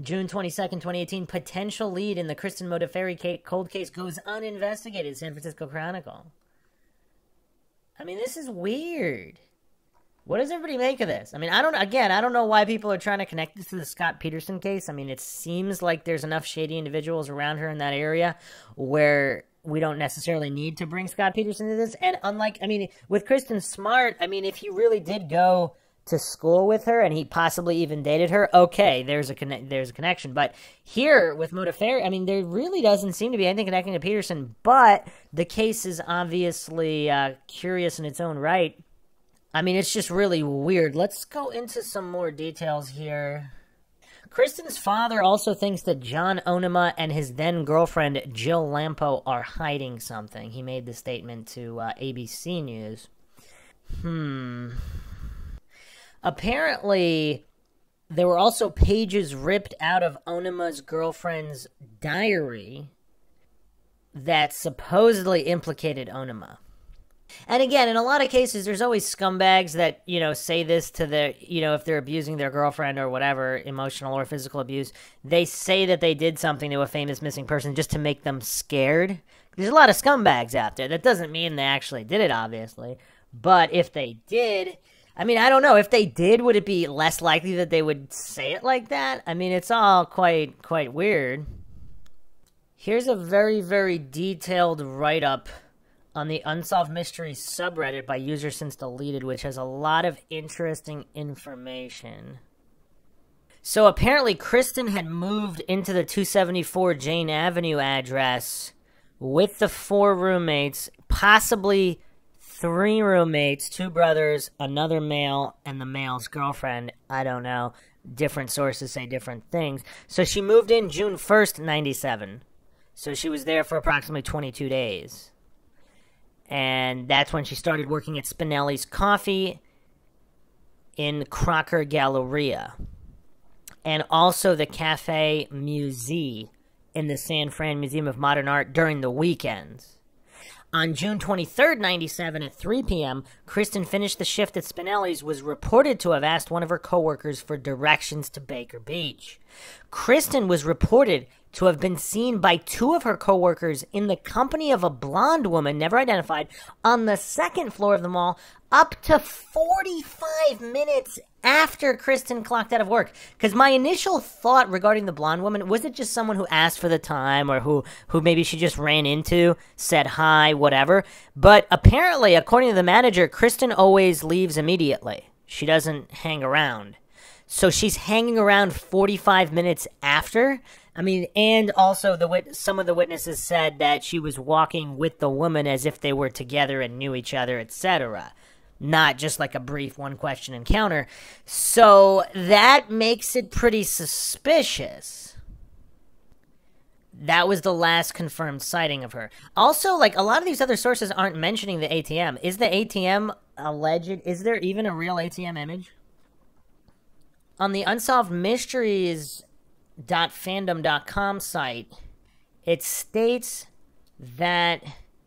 June 22nd, 2018, potential lead in the Kristen Modafferi cold case goes uninvestigated, San Francisco Chronicle. I mean, this is weird. What does everybody make of this? I mean, I don't know why people are trying to connect this to the Scott Peterson case. I mean, it seems like there's enough shady individuals around her in that area where we don't necessarily need to bring Scott Peterson to this. And unlike, I mean, with Kristen Smart, I mean, if he really did go to school with her and he possibly even dated her, okay, there's a connection. But here with Modafferi, I mean, there really doesn't seem to be anything connecting to Peterson, but the case is obviously curious in its own right. I mean, it's just really weird. Let's go into some more details here. Kristen's father also thinks that John Onuma and his then-girlfriend Jill Lampo are hiding something. He made the statement to ABC News. Apparently, there were also pages ripped out of Onuma's girlfriend's diary that supposedly implicated Onuma. And again, in a lot of cases, there's always scumbags that, you know, say this to their, you know, if they're abusing their girlfriend or whatever, emotional or physical abuse, they say that they did something to a famous missing person just to make them scared. There's a lot of scumbags out there. That doesn't mean they actually did it, obviously. But if they did, I mean, I don't know. If they did, would it be less likely that they would say it like that? I mean, it's all quite weird. Here's a very, very detailed write-up on the Unsolved Mysteries subreddit by user since deleted, which has a lot of interesting information. So apparently, Kristen had moved into the 274 Jane Avenue address with the four roommates, possibly 3 roommates, 2 brothers, another male, and the male's girlfriend. I don't know. Different sources say different things. So she moved in June 1st, 97. So she was there for approximately 22 days. And that's when she started working at Spinelli's Coffee in Crocker Galleria. And also the Cafe Musée in the San Fran Museum of Modern Art during the weekends. On June 23rd, 97, at 3 p.m., Kristen finished the shift at Spinelli's, was reported to have asked one of her coworkers for directions to Baker Beach. Kristen was reported to have been seen by 2 of her coworkers in the company of a blonde woman, never identified, on the 2nd floor of the mall up to 45 minutes after Kristen clocked out of work. Because my initial thought regarding the blonde woman, was it just someone who asked for the time or who maybe she just ran into, said hi, whatever. But apparently, according to the manager, Kristen always leaves immediately. She doesn't hang around. So she's hanging around 45 minutes after? I mean, and also some of the witnesses said that she was walking with the woman as if they were together and knew each other, etc. Not just like a brief one-question encounter. So that makes it pretty suspicious. That was the last confirmed sighting of her. Also, like, a lot of these other sources aren't mentioning the ATM. Is the ATM alleged... Is there even a real ATM image? On the unsolvedmysteries.fandom.com site, it states that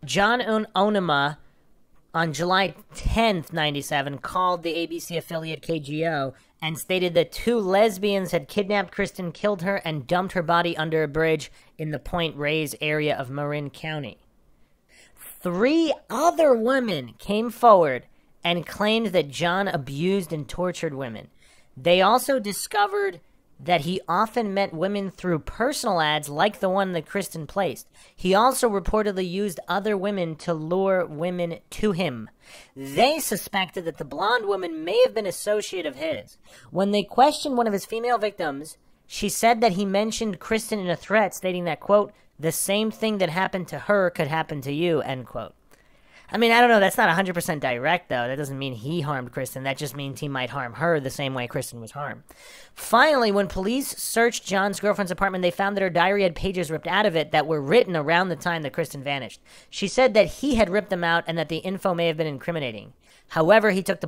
John Onuma, on July 10th, 97, called the ABC affiliate KGO and stated that two lesbians had kidnapped Kristen, killed her, and dumped her body under a bridge in the Point Reyes area of Marin County. 3 other women came forward and claimed that John abused and tortured women. They also discovered that he often met women through personal ads like the one that Kristen placed. He also reportedly used other women to lure women to him. They suspected that the blonde woman may have been an associate of his. When they questioned one of his female victims, she said that he mentioned Kristen in a threat, stating that, quote, the same thing that happened to her could happen to you, end quote. I mean, I don't know, that's not 100% direct, though. That doesn't mean he harmed Kristen. That just means he might harm her the same way Kristen was harmed. Finally, when police searched John's girlfriend's apartment, they found that her diary had pages ripped out of it that were written around the time that Kristen vanished. She said that he had ripped them out and that the info may have been incriminating. However, he took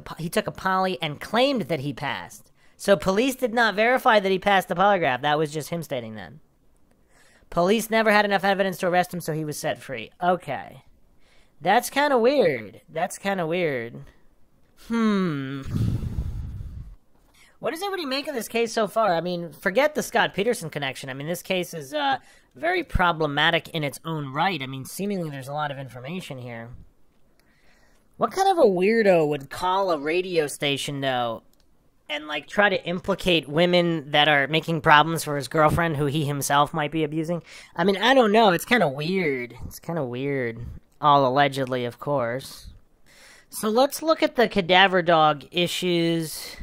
a poly and claimed that he passed. So police did not verify that he passed the polygraph. That was just him stating that. Police never had enough evidence to arrest him, so he was set free. Okay. That's kind of weird. That's kind of weird. What does everybody make of this case so far? I mean, forget the Scott Peterson connection. I mean, this case is very problematic in its own right. I mean, seemingly there's a lot of information here. What kind of a weirdo would call a radio station, though, and, like, try to implicate women that are making problems for his girlfriend who he himself might be abusing? I mean, I don't know. It's kind of weird. It's kind of weird. All allegedly, of course. So let's look at the cadaver dog issues.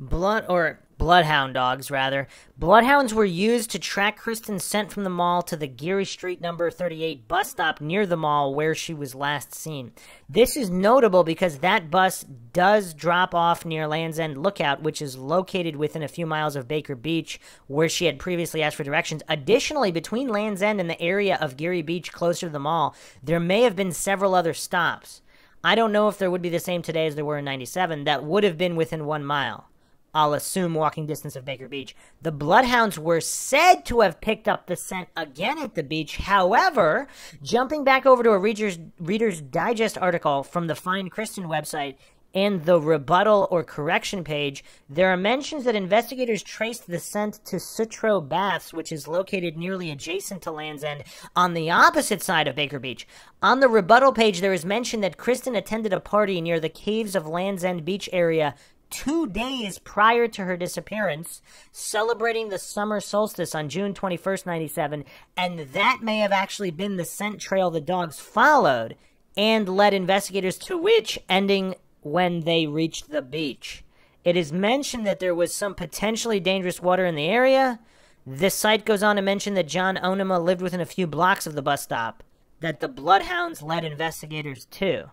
Bloodhound dogs, rather. Bloodhounds were used to track Kristen's scent from the mall to the Geary Street number 38 bus stop near the mall where she was last seen. This is notable because that bus does drop off near Land's End Lookout, which is located within a few miles of Baker Beach, where she had previously asked for directions. Additionally, between Land's End and the area of Geary Beach closer to the mall, there may have been several other stops. I don't know if there would be the same today as there were in 97 that would have been within 1 mile. I'll assume walking distance of Baker Beach. The bloodhounds were said to have picked up the scent again at the beach. However, jumping back over to a Reader's Digest article from the Find Kristen website and the rebuttal or correction page, there are mentions that investigators traced the scent to Sutro Baths, which is located nearly adjacent to Land's End on the opposite side of Baker Beach. On the rebuttal page, there is mention that Kristen attended a party near the caves of Land's End Beach area 2 days prior to her disappearance, celebrating the summer solstice on June 21st, 97, and that may have actually been the scent trail the dogs followed and led investigators to which ending when they reached the beach. It is mentioned that there was some potentially dangerous water in the area. This site goes on to mention that John Onuma lived within a few blocks of the bus stop that the bloodhounds led investigators to.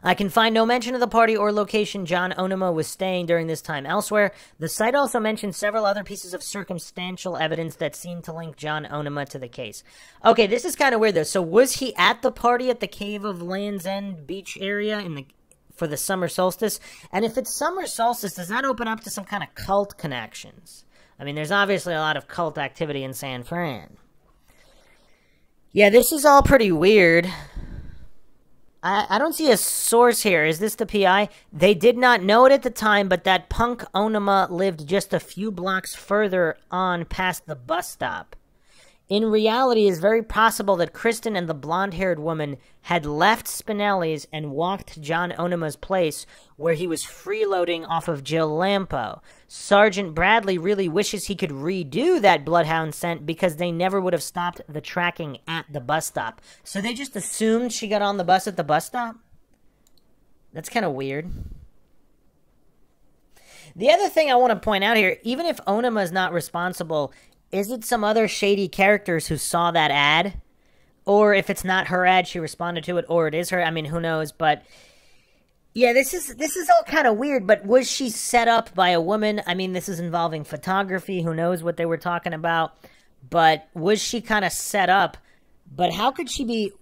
I can find no mention of the party or location John Onuma was staying during this time elsewhere. The site also mentions several other pieces of circumstantial evidence that seem to link John Onuma to the case. Okay, this is kind of weird, though. So was he at the party at the Cave of Land's End Beach area for the summer solstice? And if it's summer solstice, does that open up to some kind of cult connections? I mean, there's obviously a lot of cult activity in San Fran. Yeah, this is all pretty weird. I don't see a source here. Is this the PI? They did not know it at the time, but that punk Onuma lived just a few blocks further on past the bus stop. In reality, it's very possible that Kristen and the blonde-haired woman had left Spinelli's and walked to John Onuma's place where he was freeloading off of Jill Lampo. Sergeant Bradley really wishes he could redo that bloodhound scent because they never would have stopped the tracking at the bus stop. So they just assumed she got on the bus at the bus stop? That's kind of weird. The other thing I want to point out here, even if Onuma is not responsible, is it some other shady characters who saw that ad? Or if it's not her ad, she responded to it, or it is her. I mean, who knows? But yeah, this is all kind of weird, but was she set up by a woman? I mean, this is involving photography. Who knows what they were talking about? But was she kind of set up? But how could she be...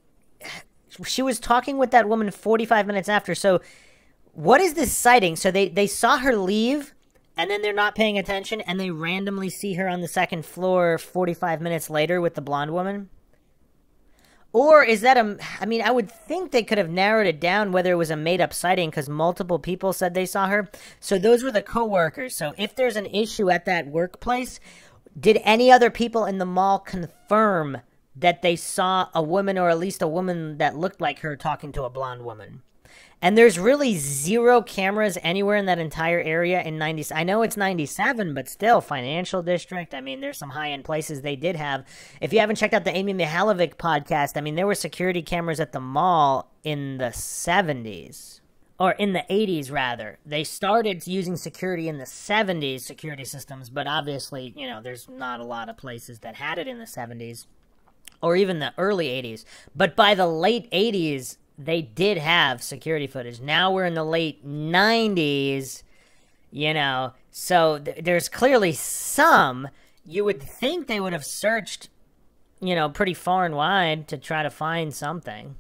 she was talking with that woman 45 minutes after. So what is this sighting? So they saw her leave, and then they're not paying attention, and they randomly see her on the second floor 45 minutes later with the blonde woman? Or is that a... I mean, I would think they could have narrowed it down whether it was a made-up sighting, because multiple people said they saw her. So those were the co-workers. So if there's an issue at that workplace, did any other people in the mall confirm that they saw a woman, or at least a woman that looked like her, talking to a blonde woman? And there's really zero cameras anywhere in that entire area in 90s. I know it's 97, but still, financial district. I mean, there's some high-end places they did have. If you haven't checked out the Amy Mihalovic podcast, I mean, there were security cameras at the mall in the 70s. Or in the 80s, rather. They started using security in the 70s, security systems, but obviously, you know, there's not a lot of places that had it in the 70s. Or even the early 80s. But by the late 80s, they did have security footage. Now we're in the late 90s, you know, so there's clearly some. You would think they would have searched, you know, pretty far and wide to try to find something.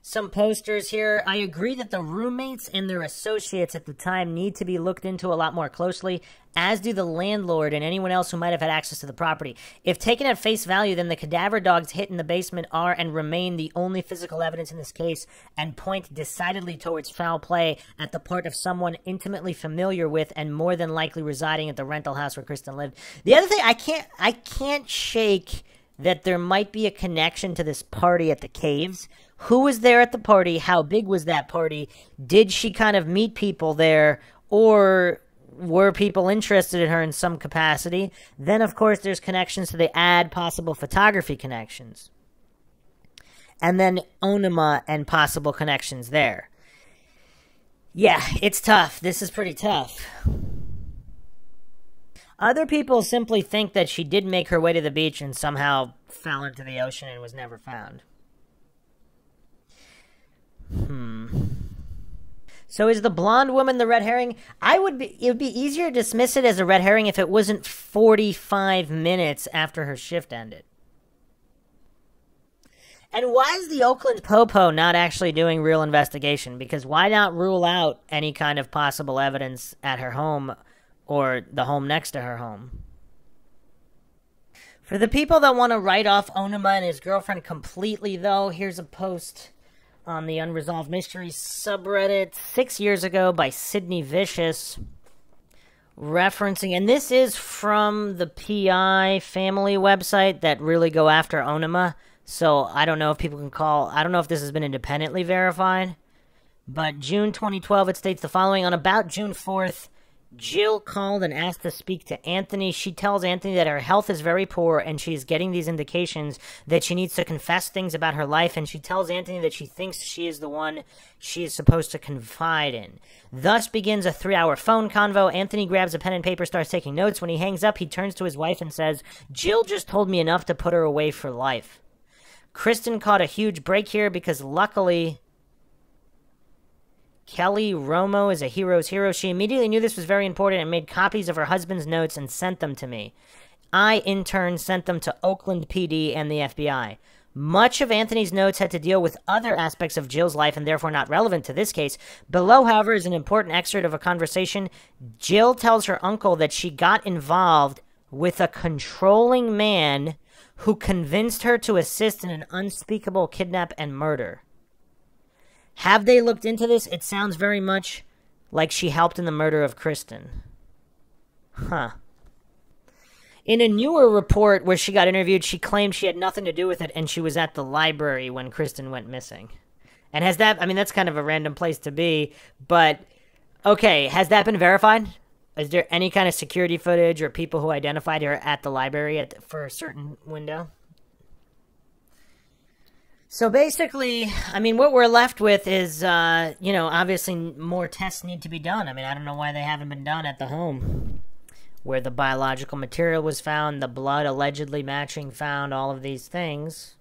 Some posters here. I agree that the roommates and their associates at the time need to be looked into a lot more closely, as do the landlord and anyone else who might have had access to the property. If taken at face value, then the cadaver dogs hit in the basement are and remain the only physical evidence in this case, and point decidedly towards foul play at the part of someone intimately familiar with and more than likely residing at the rental house where Kristen lived. The other thing, I can't shake that there might be a connection to this party at the caves. Who was there at the party? How big was that party? Did she kind of meet people there? Or were people interested in her in some capacity? Then, of course, there's connections to the ad, possible photography connections. And then Onuma and possible connections there. Yeah, it's tough. This is pretty tough. Other people simply think that she did make her way to the beach and somehow fell into the ocean and was never found. So is the blonde woman the red herring? It would be easier to dismiss it as a red herring if it wasn't 45 minutes after her shift ended. And why is the Oakland Popo not actually doing real investigation? Because why not rule out any kind of possible evidence at her home or the home next to her home? For the people that want to write off Onuma and his girlfriend completely, though, here's a post on the Unsolved Mysteries subreddit 6 years ago by Sydney Vicious, referencing, and this is from the PI family website that really go after Onuma, so I don't know if people can call, I don't know if this has been independently verified, but June 2012, it states the following. On about June 4th, Jill called and asked to speak to Anthony. She tells Anthony that her health is very poor and she's getting these indications that she needs to confess things about her life, and she tells Anthony that she thinks she is the one she is supposed to confide in. Thus begins a 3-hour phone convo. Anthony grabs a pen and paper, starts taking notes. When he hangs up, he turns to his wife and says, "Jill just told me enough to put her away for life." Kristen caught a huge break here because luckily Kelly Romo is a hero's hero. She immediately knew this was very important and made copies of her husband's notes and sent them to me. I, in turn, sent them to Oakland PD and the FBI. Much of Anthony's notes had to deal with other aspects of Jill's life and therefore not relevant to this case. Below, however, is an important excerpt of a conversation. Jill tells her uncle that she got involved with a controlling man who convinced her to assist in an unspeakable kidnap and murder. Have they looked into this? It sounds very much like she helped in the murder of Kristen. Huh. In a newer report where she got interviewed, she claimed she had nothing to do with it and she was at the library when Kristen went missing. And has that... I mean, that's kind of a random place to be, but... Okay, has that been verified? Is there any kind of security footage or people who identified her at the library for a certain window? So basically, I mean, what we're left with is, you know, obviously more tests need to be done. I mean, I don't know why they haven't been done at the home where the biological material was found, the blood allegedly matching found, all of these things.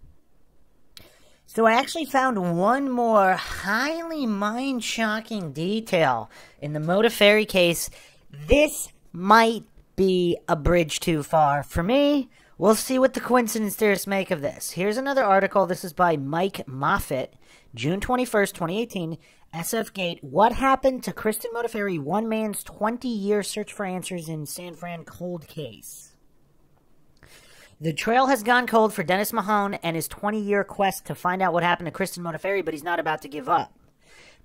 So I actually found one more highly mind-shocking detail in the Modafferi case. This might be a bridge too far for me, We'll see what the coincidence theorists make of this. Here's another article. This is by Mike Moffitt, June 21st, 2018, SF Gate. What happened to Kristen Modafferi, one man's 20-year search for answers in San Fran cold case? The trail has gone cold for Dennis Mahone and his 20-year quest to find out what happened to Kristen Modafferi, but he's not about to give up.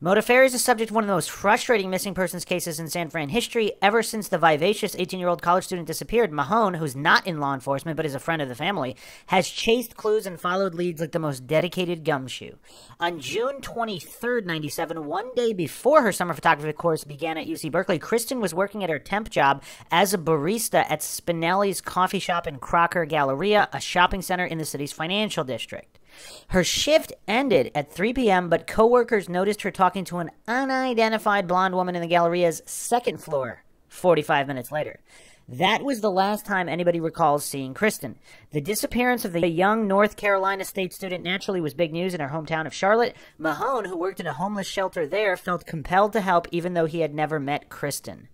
Modafferi is the subject of one of the most frustrating missing persons cases in San Fran history. Ever since the vivacious 18-year-old college student disappeared, Mahone, who's not in law enforcement but is a friend of the family, has chased clues and followed leads like the most dedicated gumshoe. On June 23rd, 97, one day before her summer photography course began at UC Berkeley, Kristen was working at her temp job as a barista at Spinelli's Coffee Shop in Crocker Galleria, a shopping center in the city's financial district. Her shift ended at 3 p.m., but coworkers noticed her talking to an unidentified blonde woman in the Galleria's second floor 45 minutes later. That was the last time anybody recalls seeing Kristen. The disappearance of the young North Carolina State student naturally was big news in her hometown of Charlotte. Mahone, who worked in a homeless shelter there, felt compelled to help even though he had never met Kristen.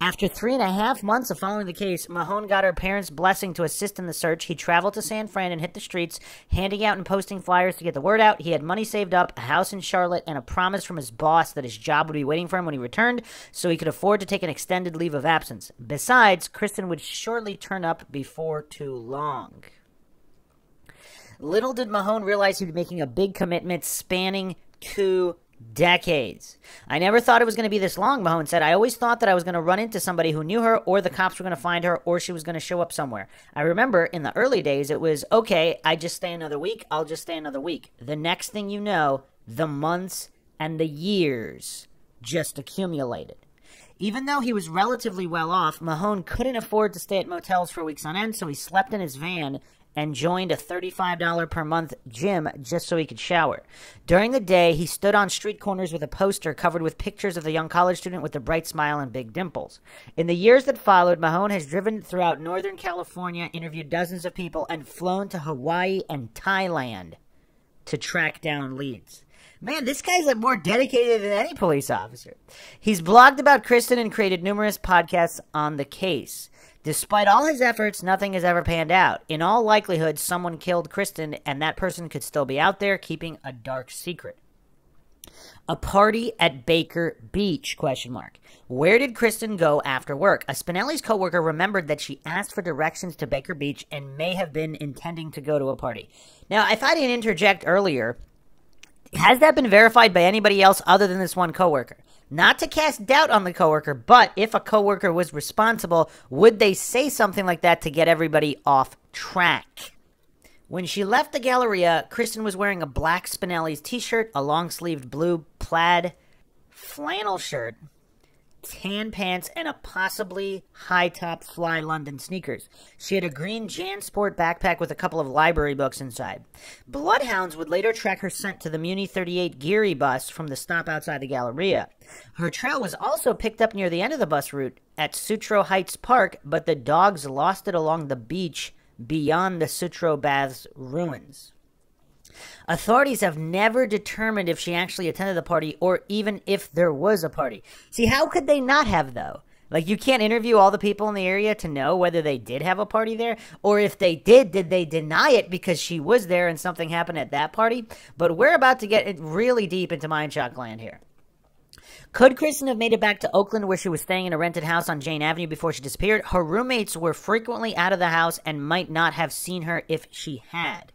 After 3.5 months of following the case, Mahone got her parents' blessing to assist in the search. He traveled to San Fran and hit the streets, handing out and posting flyers to get the word out. He had money saved up, a house in Charlotte, and a promise from his boss that his job would be waiting for him when he returned, so he could afford to take an extended leave of absence. Besides, Kristen would surely turn up before too long. Little did Mahone realize he would be making a big commitment spanning 2 decades. I never thought it was going to be this long, Mahone said. I always thought that I was going to run into somebody who knew her, or the cops were going to find her, or she was going to show up somewhere. I remember in the early days it was, okay, I just stay another week, I'll just stay another week. The next thing you know, the months and the years just accumulated. Even though he was relatively well off, Mahone couldn't afford to stay at motels for weeks on end, so he slept in his van and joined a $35 per month gym just so he could shower. During the day, he stood on street corners with a poster covered with pictures of the young college student with the bright smile and big dimples. In the years that followed, Mahone has driven throughout Northern California, interviewed dozens of people, and flown to Hawaii and Thailand to track down leads. Man, this guy's like more dedicated than any police officer. He's blogged about Kristen and created numerous podcasts on the case. Despite all his efforts, nothing has ever panned out. In all likelihood, someone killed Kristen, and that person could still be out there keeping a dark secret. A party at Baker Beach, question mark. Where did Kristen go after work? A Spinelli's coworker remembered that she asked for directions to Baker Beach and may have been intending to go to a party. Now, if I didn't interject earlier, has that been verified by anybody else other than this one coworker? Not to cast doubt on the coworker, but if a coworker was responsible, would they say something like that to get everybody off track? When she left the Galleria, Kristen was wearing a black Spinelli's t-shirt, a long-sleeved blue plaid flannel shirt, tan pants, and a possibly high-top fly London sneakers. She had a green JanSport backpack with a couple of library books inside. Bloodhounds would later track her scent to the Muni 38 Geary bus from the stop outside the Galleria. Her trail was also picked up near the end of the bus route at Sutro Heights Park, but the dogs lost it along the beach beyond the Sutro Baths ruins. Authorities have never determined if she actually attended the party or even if there was a party. See, how could they not have, though? Like, you can't interview all the people in the area to know whether they did have a party there, or if they did they deny it because she was there and something happened at that party? But we're about to get really deep into mind-shock land here. Could Kristen have made it back to Oakland, where she was staying in a rented house on Jane Avenue before she disappeared? Her roommates were frequently out of the house and might not have seen her if she had.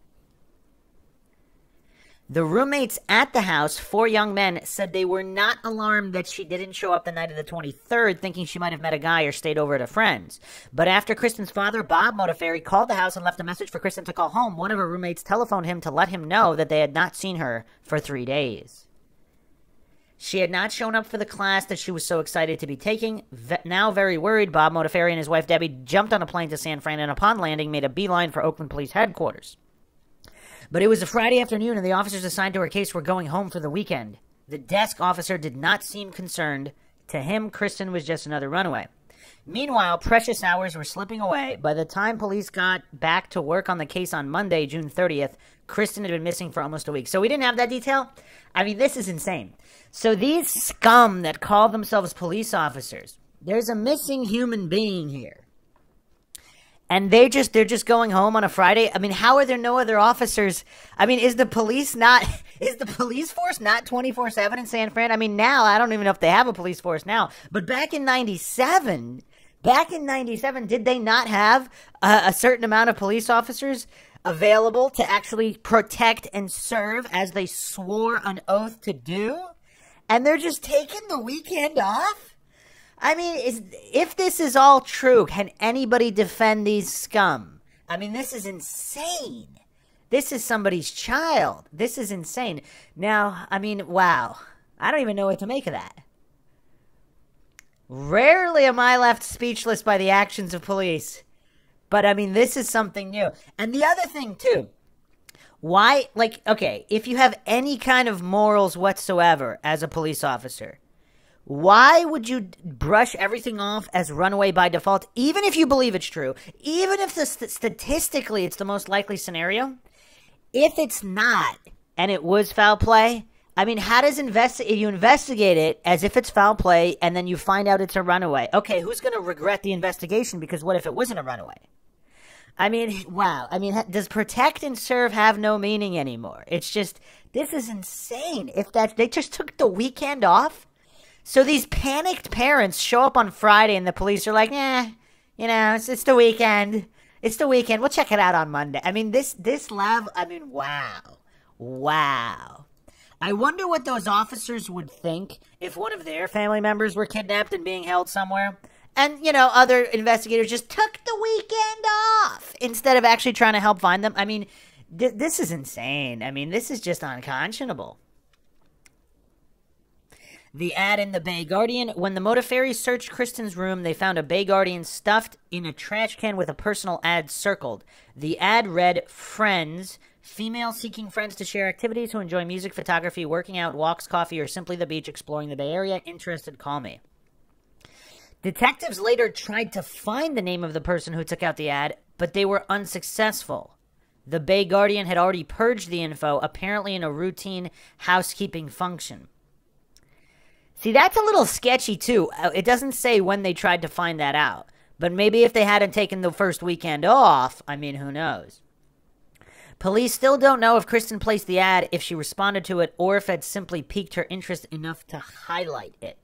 The roommates at the house, 4 young men, said they were not alarmed that she didn't show up the night of the 23rd, thinking she might have met a guy or stayed over at a friend's. But after Kristen's father, Bob Modafferi, called the house and left a message for Kristen to call home, one of her roommates telephoned him to let him know that they had not seen her for 3 days. She had not shown up for the class that she was so excited to be taking. Now very worried, Bob Modafferi and his wife Debbie jumped on a plane to San Fran and upon landing made a beeline for Oakland Police Headquarters. But it was a Friday afternoon, and the officers assigned to her case were going home for the weekend. The desk officer did not seem concerned. To him, Kristen was just another runaway. Meanwhile, precious hours were slipping away. By the time police got back to work on the case on Monday, June 30th, Kristen had been missing for almost a week. So we didn't have that detail? I mean, this is insane. So these scum that call themselves police officers, there's a missing human being here. And they're just going home on a Friday. I mean, how are there no other officers? I mean, is the police force not 24/7 in San Fran? I mean, now I don't even know if they have a police force now. But back in '97, did they not have a certain amount of police officers available to actually protect and serve as they swore an oath to do? And they're just taking the weekend off? I mean, if this is all true, can anybody defend these scum? I mean, this is insane. This is somebody's child. This is insane. Now, I mean, wow. I don't even know what to make of that. Rarely am I left speechless by the actions of police. But, I mean, this is something new. And the other thing, too. Why, like, okay, if you have any kind of morals whatsoever as a police officer, why would you brush everything off as runaway by default, even if you believe it's true? Even if statistically it's the most likely scenario? If it's not, and it was foul play, I mean, how does you investigate it as if it's foul play, and then you find out it's a runaway? Okay, who's going to regret the investigation, because what if it wasn't a runaway? I mean, wow. I mean, does protect and serve have no meaning anymore? It's just, this is insane. If that they just took the weekend off? So these panicked parents show up on Friday and the police are like, eh, you know, it's the weekend. It's the weekend. We'll check it out on Monday. I mean, this level, I mean, wow. Wow. I wonder what those officers would think if one of their family members were kidnapped and being held somewhere. And, you know, other investigators just took the weekend off instead of actually trying to help find them. I mean, this is insane. I mean, this is just unconscionable. The ad in the Bay Guardian, when the Modafferi searched Kristen's room, they found a Bay Guardian stuffed in a trash can with a personal ad circled. The ad read, friends, female seeking friends to share activities who enjoy music, photography, working out, walks, coffee, or simply the beach, exploring the Bay Area. Interested, call me. Detectives later tried to find the name of the person who took out the ad, but they were unsuccessful. The Bay Guardian had already purged the info, apparently in a routine housekeeping function. See, that's a little sketchy, too. It doesn't say when they tried to find that out. But maybe if they hadn't taken the first weekend off, I mean, who knows? Police still don't know if Kristen placed the ad, if she responded to it, or if it simply piqued her interest enough to highlight it.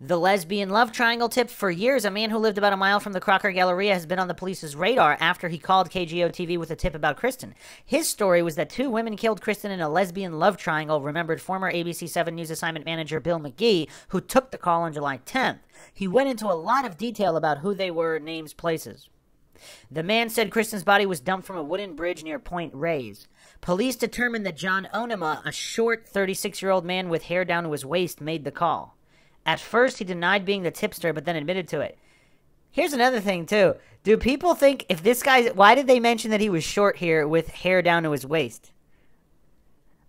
The lesbian love triangle tip. For years, a man who lived about a mile from the Crocker Galleria has been on the police's radar after he called KGO-TV with a tip about Kristen. His story was that two women killed Kristen in a lesbian love triangle, remembered former ABC7 News assignment manager Bill McGee, who took the call on July 10th. He went into a lot of detail about who they were, names, places. The man said Kristen's body was dumped from a wooden bridge near Point Reyes. Police determined that John Onuma, a short 36-year-old man with hair down to his waist, made the call. At first, he denied being the tipster, but then admitted to it. Here's another thing, too. Do people think if this guy's... Why did they mention that he was short here with hair down to his waist?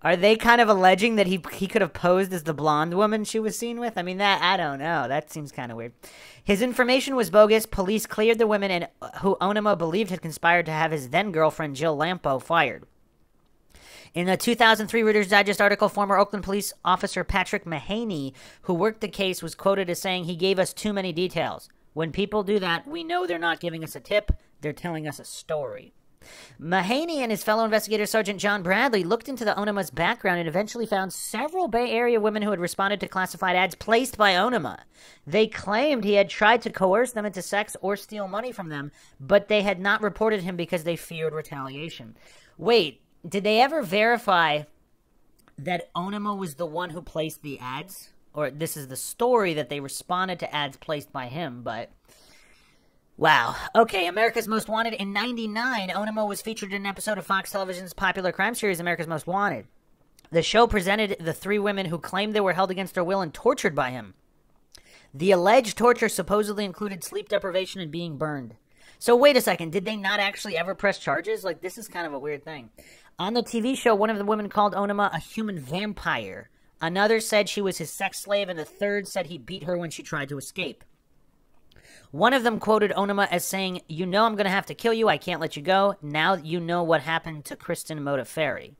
Are they kind of alleging that he could have posed as the blonde woman she was seen with? I mean, that I don't know. That seems kind of weird. His information was bogus. Police cleared the women who Onuma believed had conspired to have his then-girlfriend Jill Lampo fired. In a 2003 Reader's Digest article, former Oakland police officer Patrick Mahaney, who worked the case, was quoted as saying, he gave us too many details. When people do that, we know they're not giving us a tip. They're telling us a story. Mahaney and his fellow investigator Sergeant John Bradley looked into the Onuma's background and eventually found several Bay Area women who had responded to classified ads placed by Onuma. They claimed he had tried to coerce them into sex or steal money from them, but they had not reported him because they feared retaliation. Wait. Did they ever verify that Onuma was the one who placed the ads? Or this is the story that they responded to ads placed by him, but... Wow. Okay, America's Most Wanted. In '99, Onuma was featured in an episode of Fox Television's popular crime series, America's Most Wanted. The show presented the three women who claimed they were held against their will and tortured by him. The alleged torture supposedly included sleep deprivation and being burned. So wait a second, did they not actually ever press charges? Like, this is kind of a weird thing. On the TV show, one of the women called Onuma a human vampire. Another said she was his sex slave, and the third said he beat her when she tried to escape. One of them quoted Onuma as saying, you know I'm going to have to kill you, I can't let you go. Now you know what happened to Kristen Modafferi.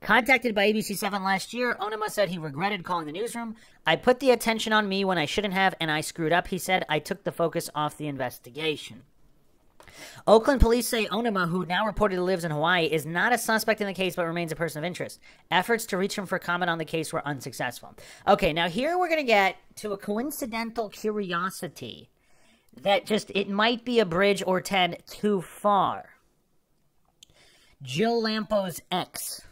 Contacted by ABC7 last year, Onuma said he regretted calling the newsroom. I put the attention on me when I shouldn't have, and I screwed up, he said. I took the focus off the investigation. Oakland police say Onuma, who now reportedly lives in Hawaii, is not a suspect in the case but remains a person of interest. Efforts to reach him for comment on the case were unsuccessful. Okay, now here we're going to get to a coincidental curiosity that just, it might be a bridge or 10 too far. Jill Lampo's ex.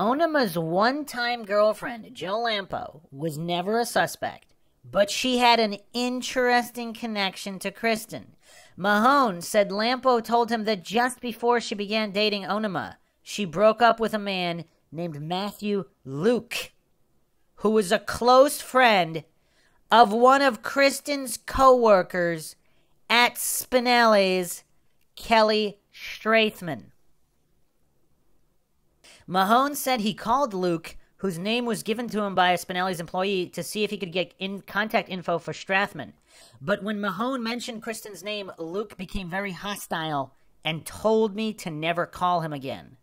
Onuma's one-time girlfriend, Jill Lampo, was never a suspect, but she had an interesting connection to Kristen. Mahone said Lampo told him that just before she began dating Onuma, she broke up with a man named Matthew Luke, who was a close friend of one of Kristen's co-workers at Spinelli's, Kelly Strathman. Mahone said he called Luke, whose name was given to him by a Spinelli's employee, to see if he could get in contact info for Strathman. But when Mahone mentioned Kristen's name, Luke became very hostile and told me to never call him again.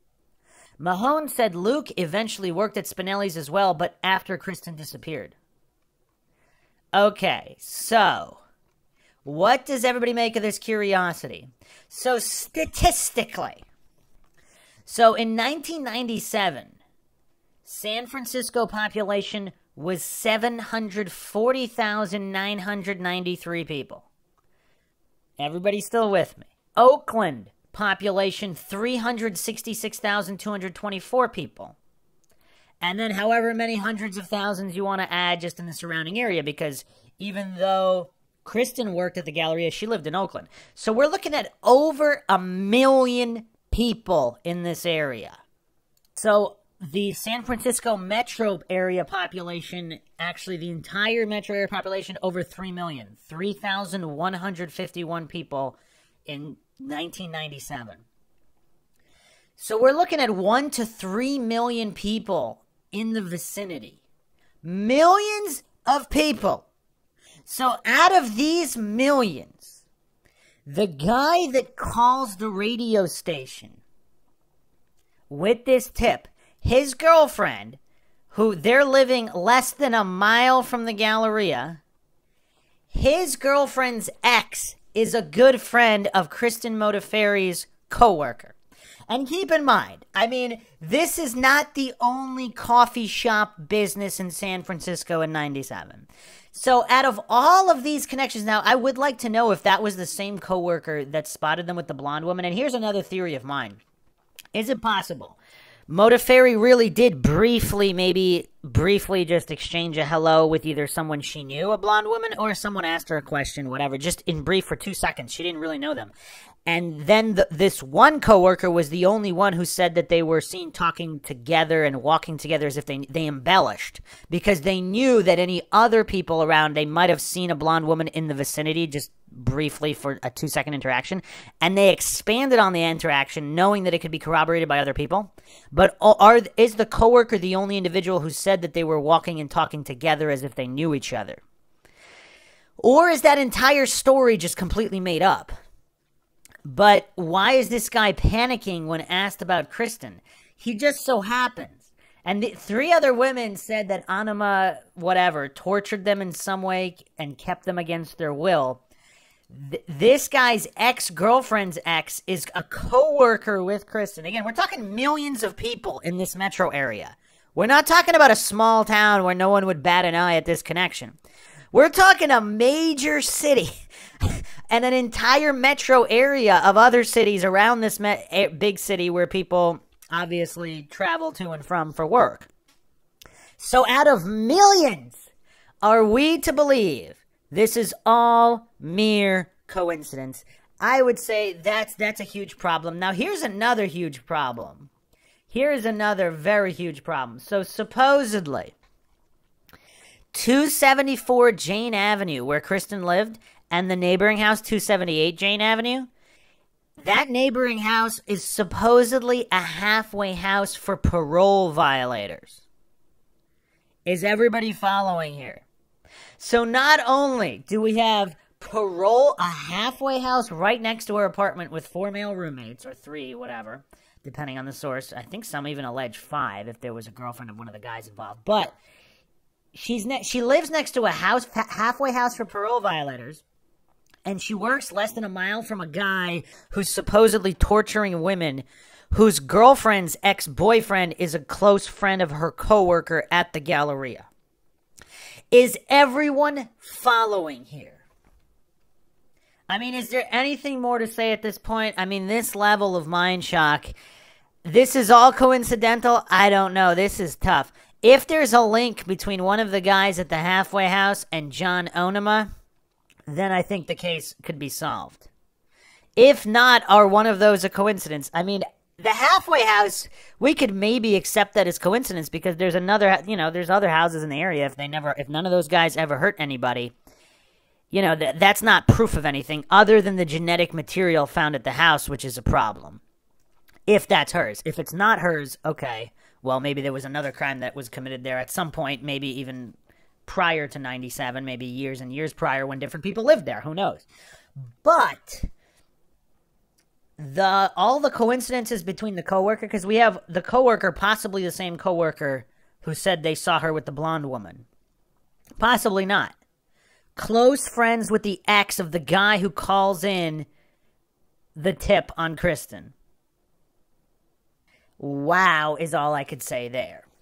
Mahone said Luke eventually worked at Spinelli's as well, but after Kristen disappeared. Okay, so what does everybody make of this curiosity? So statistically, so in 1997... San Francisco population was 740,993 people. Everybody still with me? Oakland population 366,224 people. And then however many hundreds of thousands you want to add just in the surrounding area, because even though Kristen worked at the Galleria, she lived in Oakland. So we're looking at over 1 million people in this area. So the San Francisco metro area population, actually the entire metro area population, over 3 million. 3,151 people in 1997. So we're looking at 1 to 3 million people in the vicinity. Millions of people. So out of these millions, the guy that calls the radio station with this tip, his girlfriend, who they're living less than a mile from the Galleria, his girlfriend's ex is a good friend of Kristen Modafferi's co-worker. And keep in mind, I mean, this is not the only coffee shop business in San Francisco in 97. So out of all of these connections, now I would like to know if that was the same co-worker that spotted them with the blonde woman. And here's another theory of mine. Is it possible Modafferi really did briefly just exchange a hello with either someone she knew, a blonde woman, or someone asked her a question, whatever, just in brief for 2 seconds. She didn't really know them. And then this one coworker was the only one who said that they were seen talking together and walking together as if they embellished, because they knew that any other people around, they might have seen a blonde woman in the vicinity just briefly for a 2-second interaction, and they expanded on the interaction knowing that it could be corroborated by other people. But is the coworker the only individual who said that they were walking and talking together as if they knew each other? Or is that entire story just completely made up? But why is this guy panicking when asked about Kristen? He just so happens. And the three other women said that Onuma, whatever, tortured them in some way and kept them against their will. This guy's ex-girlfriend's ex is a co-worker with Kristen. Again, we're talking millions of people in this metro area. We're not talking about a small town where no one would bat an eye at this connection. We're talking a major city and an entire metro area of other cities around this big city where people obviously travel to and from for work. So out of millions, are we to believe this is all mere coincidence? I would say that's a huge problem. Now, here's another huge problem. Here's another very huge problem. So supposedly, 274 Jane Avenue, where Kristen lived, and the neighboring house, 278 Jane Avenue, that neighboring house is supposedly a halfway house for parole violators. Is everybody following here? So not only do we have a halfway house right next to her apartment with 4 male roommates, or 3, whatever, depending on the source. I think some even allege 5 if there was a girlfriend of one of the guys involved. But she lives next to a house, halfway house for parole violators, and she works less than a mile from a guy who's supposedly torturing women, whose girlfriend's ex-boyfriend is a close friend of her coworker at the Galleria. Is everyone following here? I mean, is there anything more to say at this point? I mean, this level of mind shock, this is all coincidental? I don't know. This is tough. If there's a link between one of the guys at the halfway house and John Onuma, then I think the case could be solved. If not, are one of those a coincidence? I mean, the halfway house, we could maybe accept that as coincidence because there's another, you know, there's other houses in the area if none of those guys ever hurt anybody. You know, that's not proof of anything other than the genetic material found at the house, which is a problem. If that's hers. If it's not hers, okay. Well, maybe there was another crime that was committed there at some point, maybe even prior to 97, maybe years and years prior when different people lived there. Who knows? But all the coincidences between the coworker, because we have the coworker, possibly the same coworker who said they saw her with the blonde woman. Possibly not. Close friends with the ex of the guy who calls in the tip on Kristen. Wow is all I could say there.